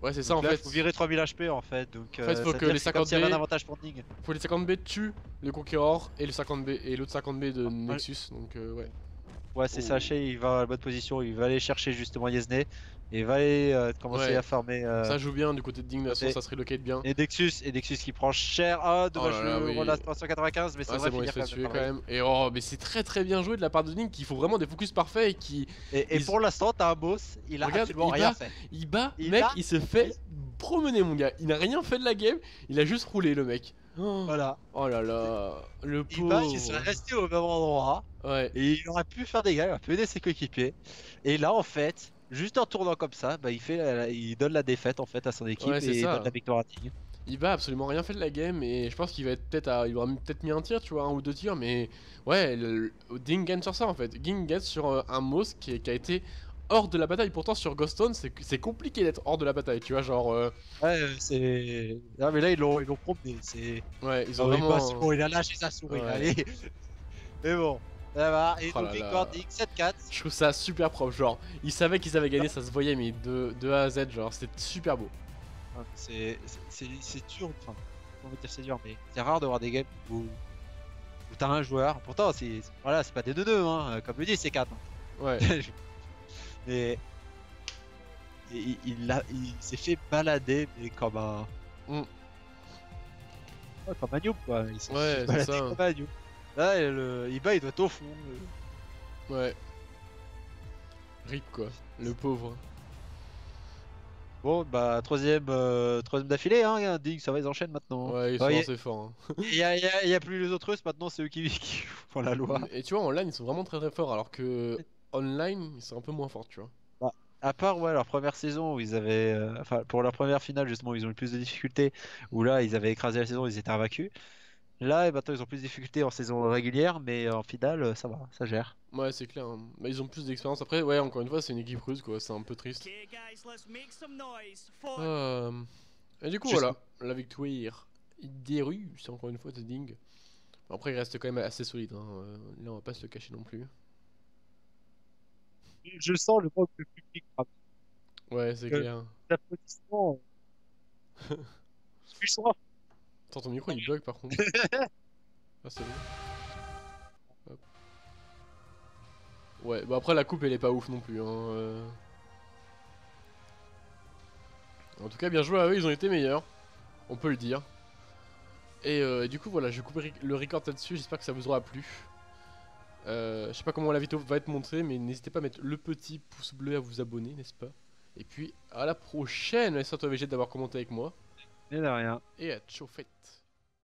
ouais, c'est ça en fait. Faut virer 3000 HP en fait. Donc, en fait, faut que les 50B. Faut les 50B tuent le Conqueror et le 50B et l'autre 50B de Nexus. Donc, ouais. Ouais, c'est Sachez, il va à la bonne position, il va aller chercher justement Yesne et il va aller commencer à farmer. Ça joue bien du côté de Ding, de toute façon, ça se relocate bien. Et Dexus qui prend cher. Ah, dommage, le relance 395, mais ça va finir quand même. Et oh, mais c'est très très bien joué de la part de Ding qui faut vraiment des focus parfaits et qui. Et pour l'instant, t'as un boss, il a absolument rien fait. Il bat, mec, il se fait promener, mon gars. Il n'a rien fait de la game, il a juste roulé, le mec. Voilà. Oh là là, le pauvre. Il serait resté au même endroit. Ouais. Et il aurait pu faire des gars, il aurait pu aider ses coéquipiers. Et là, en fait, juste en tournant comme ça, bah, il donne la défaite en fait à son équipe, ouais, et il donne la victoire à Ding. Il a absolument rien fait de la game et je pense qu'il va être il aura peut-être mis un tir, tu vois, un ou deux tirs, mais ouais, Ding gagne sur ça en fait. Ding gagne sur un Moss qui a été hors de la bataille. Pourtant sur Ghoststone c'est compliqué d'être hors de la bataille, tu vois, genre ouais, c'est... Non mais là ils l'ont promené, c'est... Ouais, ils ont vraiment... Pas, c'est bon, il a lâché sa souris, ouais. Allez. Mais bon, ça va, et donc victoire Ding 7-4. Je trouve ça super propre, genre, ils savaient qu'ils avaient gagné, ça se voyait, mais de A à Z, genre, c'était super beau. C'est dur, enfin, on va dire c'est dur, mais c'est rare de voir des games où t'as un joueur, pourtant c'est voilà, pas des 2-2, hein, comme le dit, c'est 4. Ouais. Mais il s'est fait balader, mais comme un... Ouais, comme un noob, quoi. Il s'est fait balader comme un noob. Là, il doit être au fond. Ouais. Rip, quoi, le pauvre. Bon, bah, troisième d'affilée, hein, Ding, ça va, ils enchaînent maintenant. Ouais, ils sont assez forts. Il n'y a plus les autres Russes, maintenant c'est eux qui font la loi. Et tu vois, en LAN, ils sont vraiment très très forts, alors que online, ils sont un peu moins forts, tu vois. Bah, à part, ouais, leur première saison où ils avaient... Enfin, pour leur première finale, justement, où ils ont eu plus de difficultés, où là, ils avaient écrasé la saison, ils étaient invaincus. Là, et maintenant, ils ont plus de difficultés en saison régulière, mais en finale, ça va, ça gère. Ouais, c'est clair. Hein. Bah, ils ont plus d'expérience. Après, ouais, encore une fois, c'est une équipe russe, quoi. C'est un peu triste. Et du coup, voilà, la victoire des Russes, encore une fois, c'est Ding. Après, il reste quand même assez solide. Hein. Là, on va pas se le cacher non plus. Je sens le manque de public. Ouais, c'est clair. L'applaudissement. Je sens. Attends, ton micro il bug par contre. Ah, c'est bon. Hop. Ouais, bah après la coupe elle est pas ouf non plus. Hein. En tout cas, bien joué à eux, ils ont été meilleurs. On peut le dire. Et du coup, voilà, je coupe le record là-dessus. J'espère que ça vous aura plu. Je sais pas comment la vidéo va être montrée, mais n'hésitez pas à mettre le petit pouce bleu, à vous abonner, n'est-ce pas? Et puis à la prochaine. Merci à toi Veget d'avoir commenté avec moi. Et de rien. Et à ciao, fête.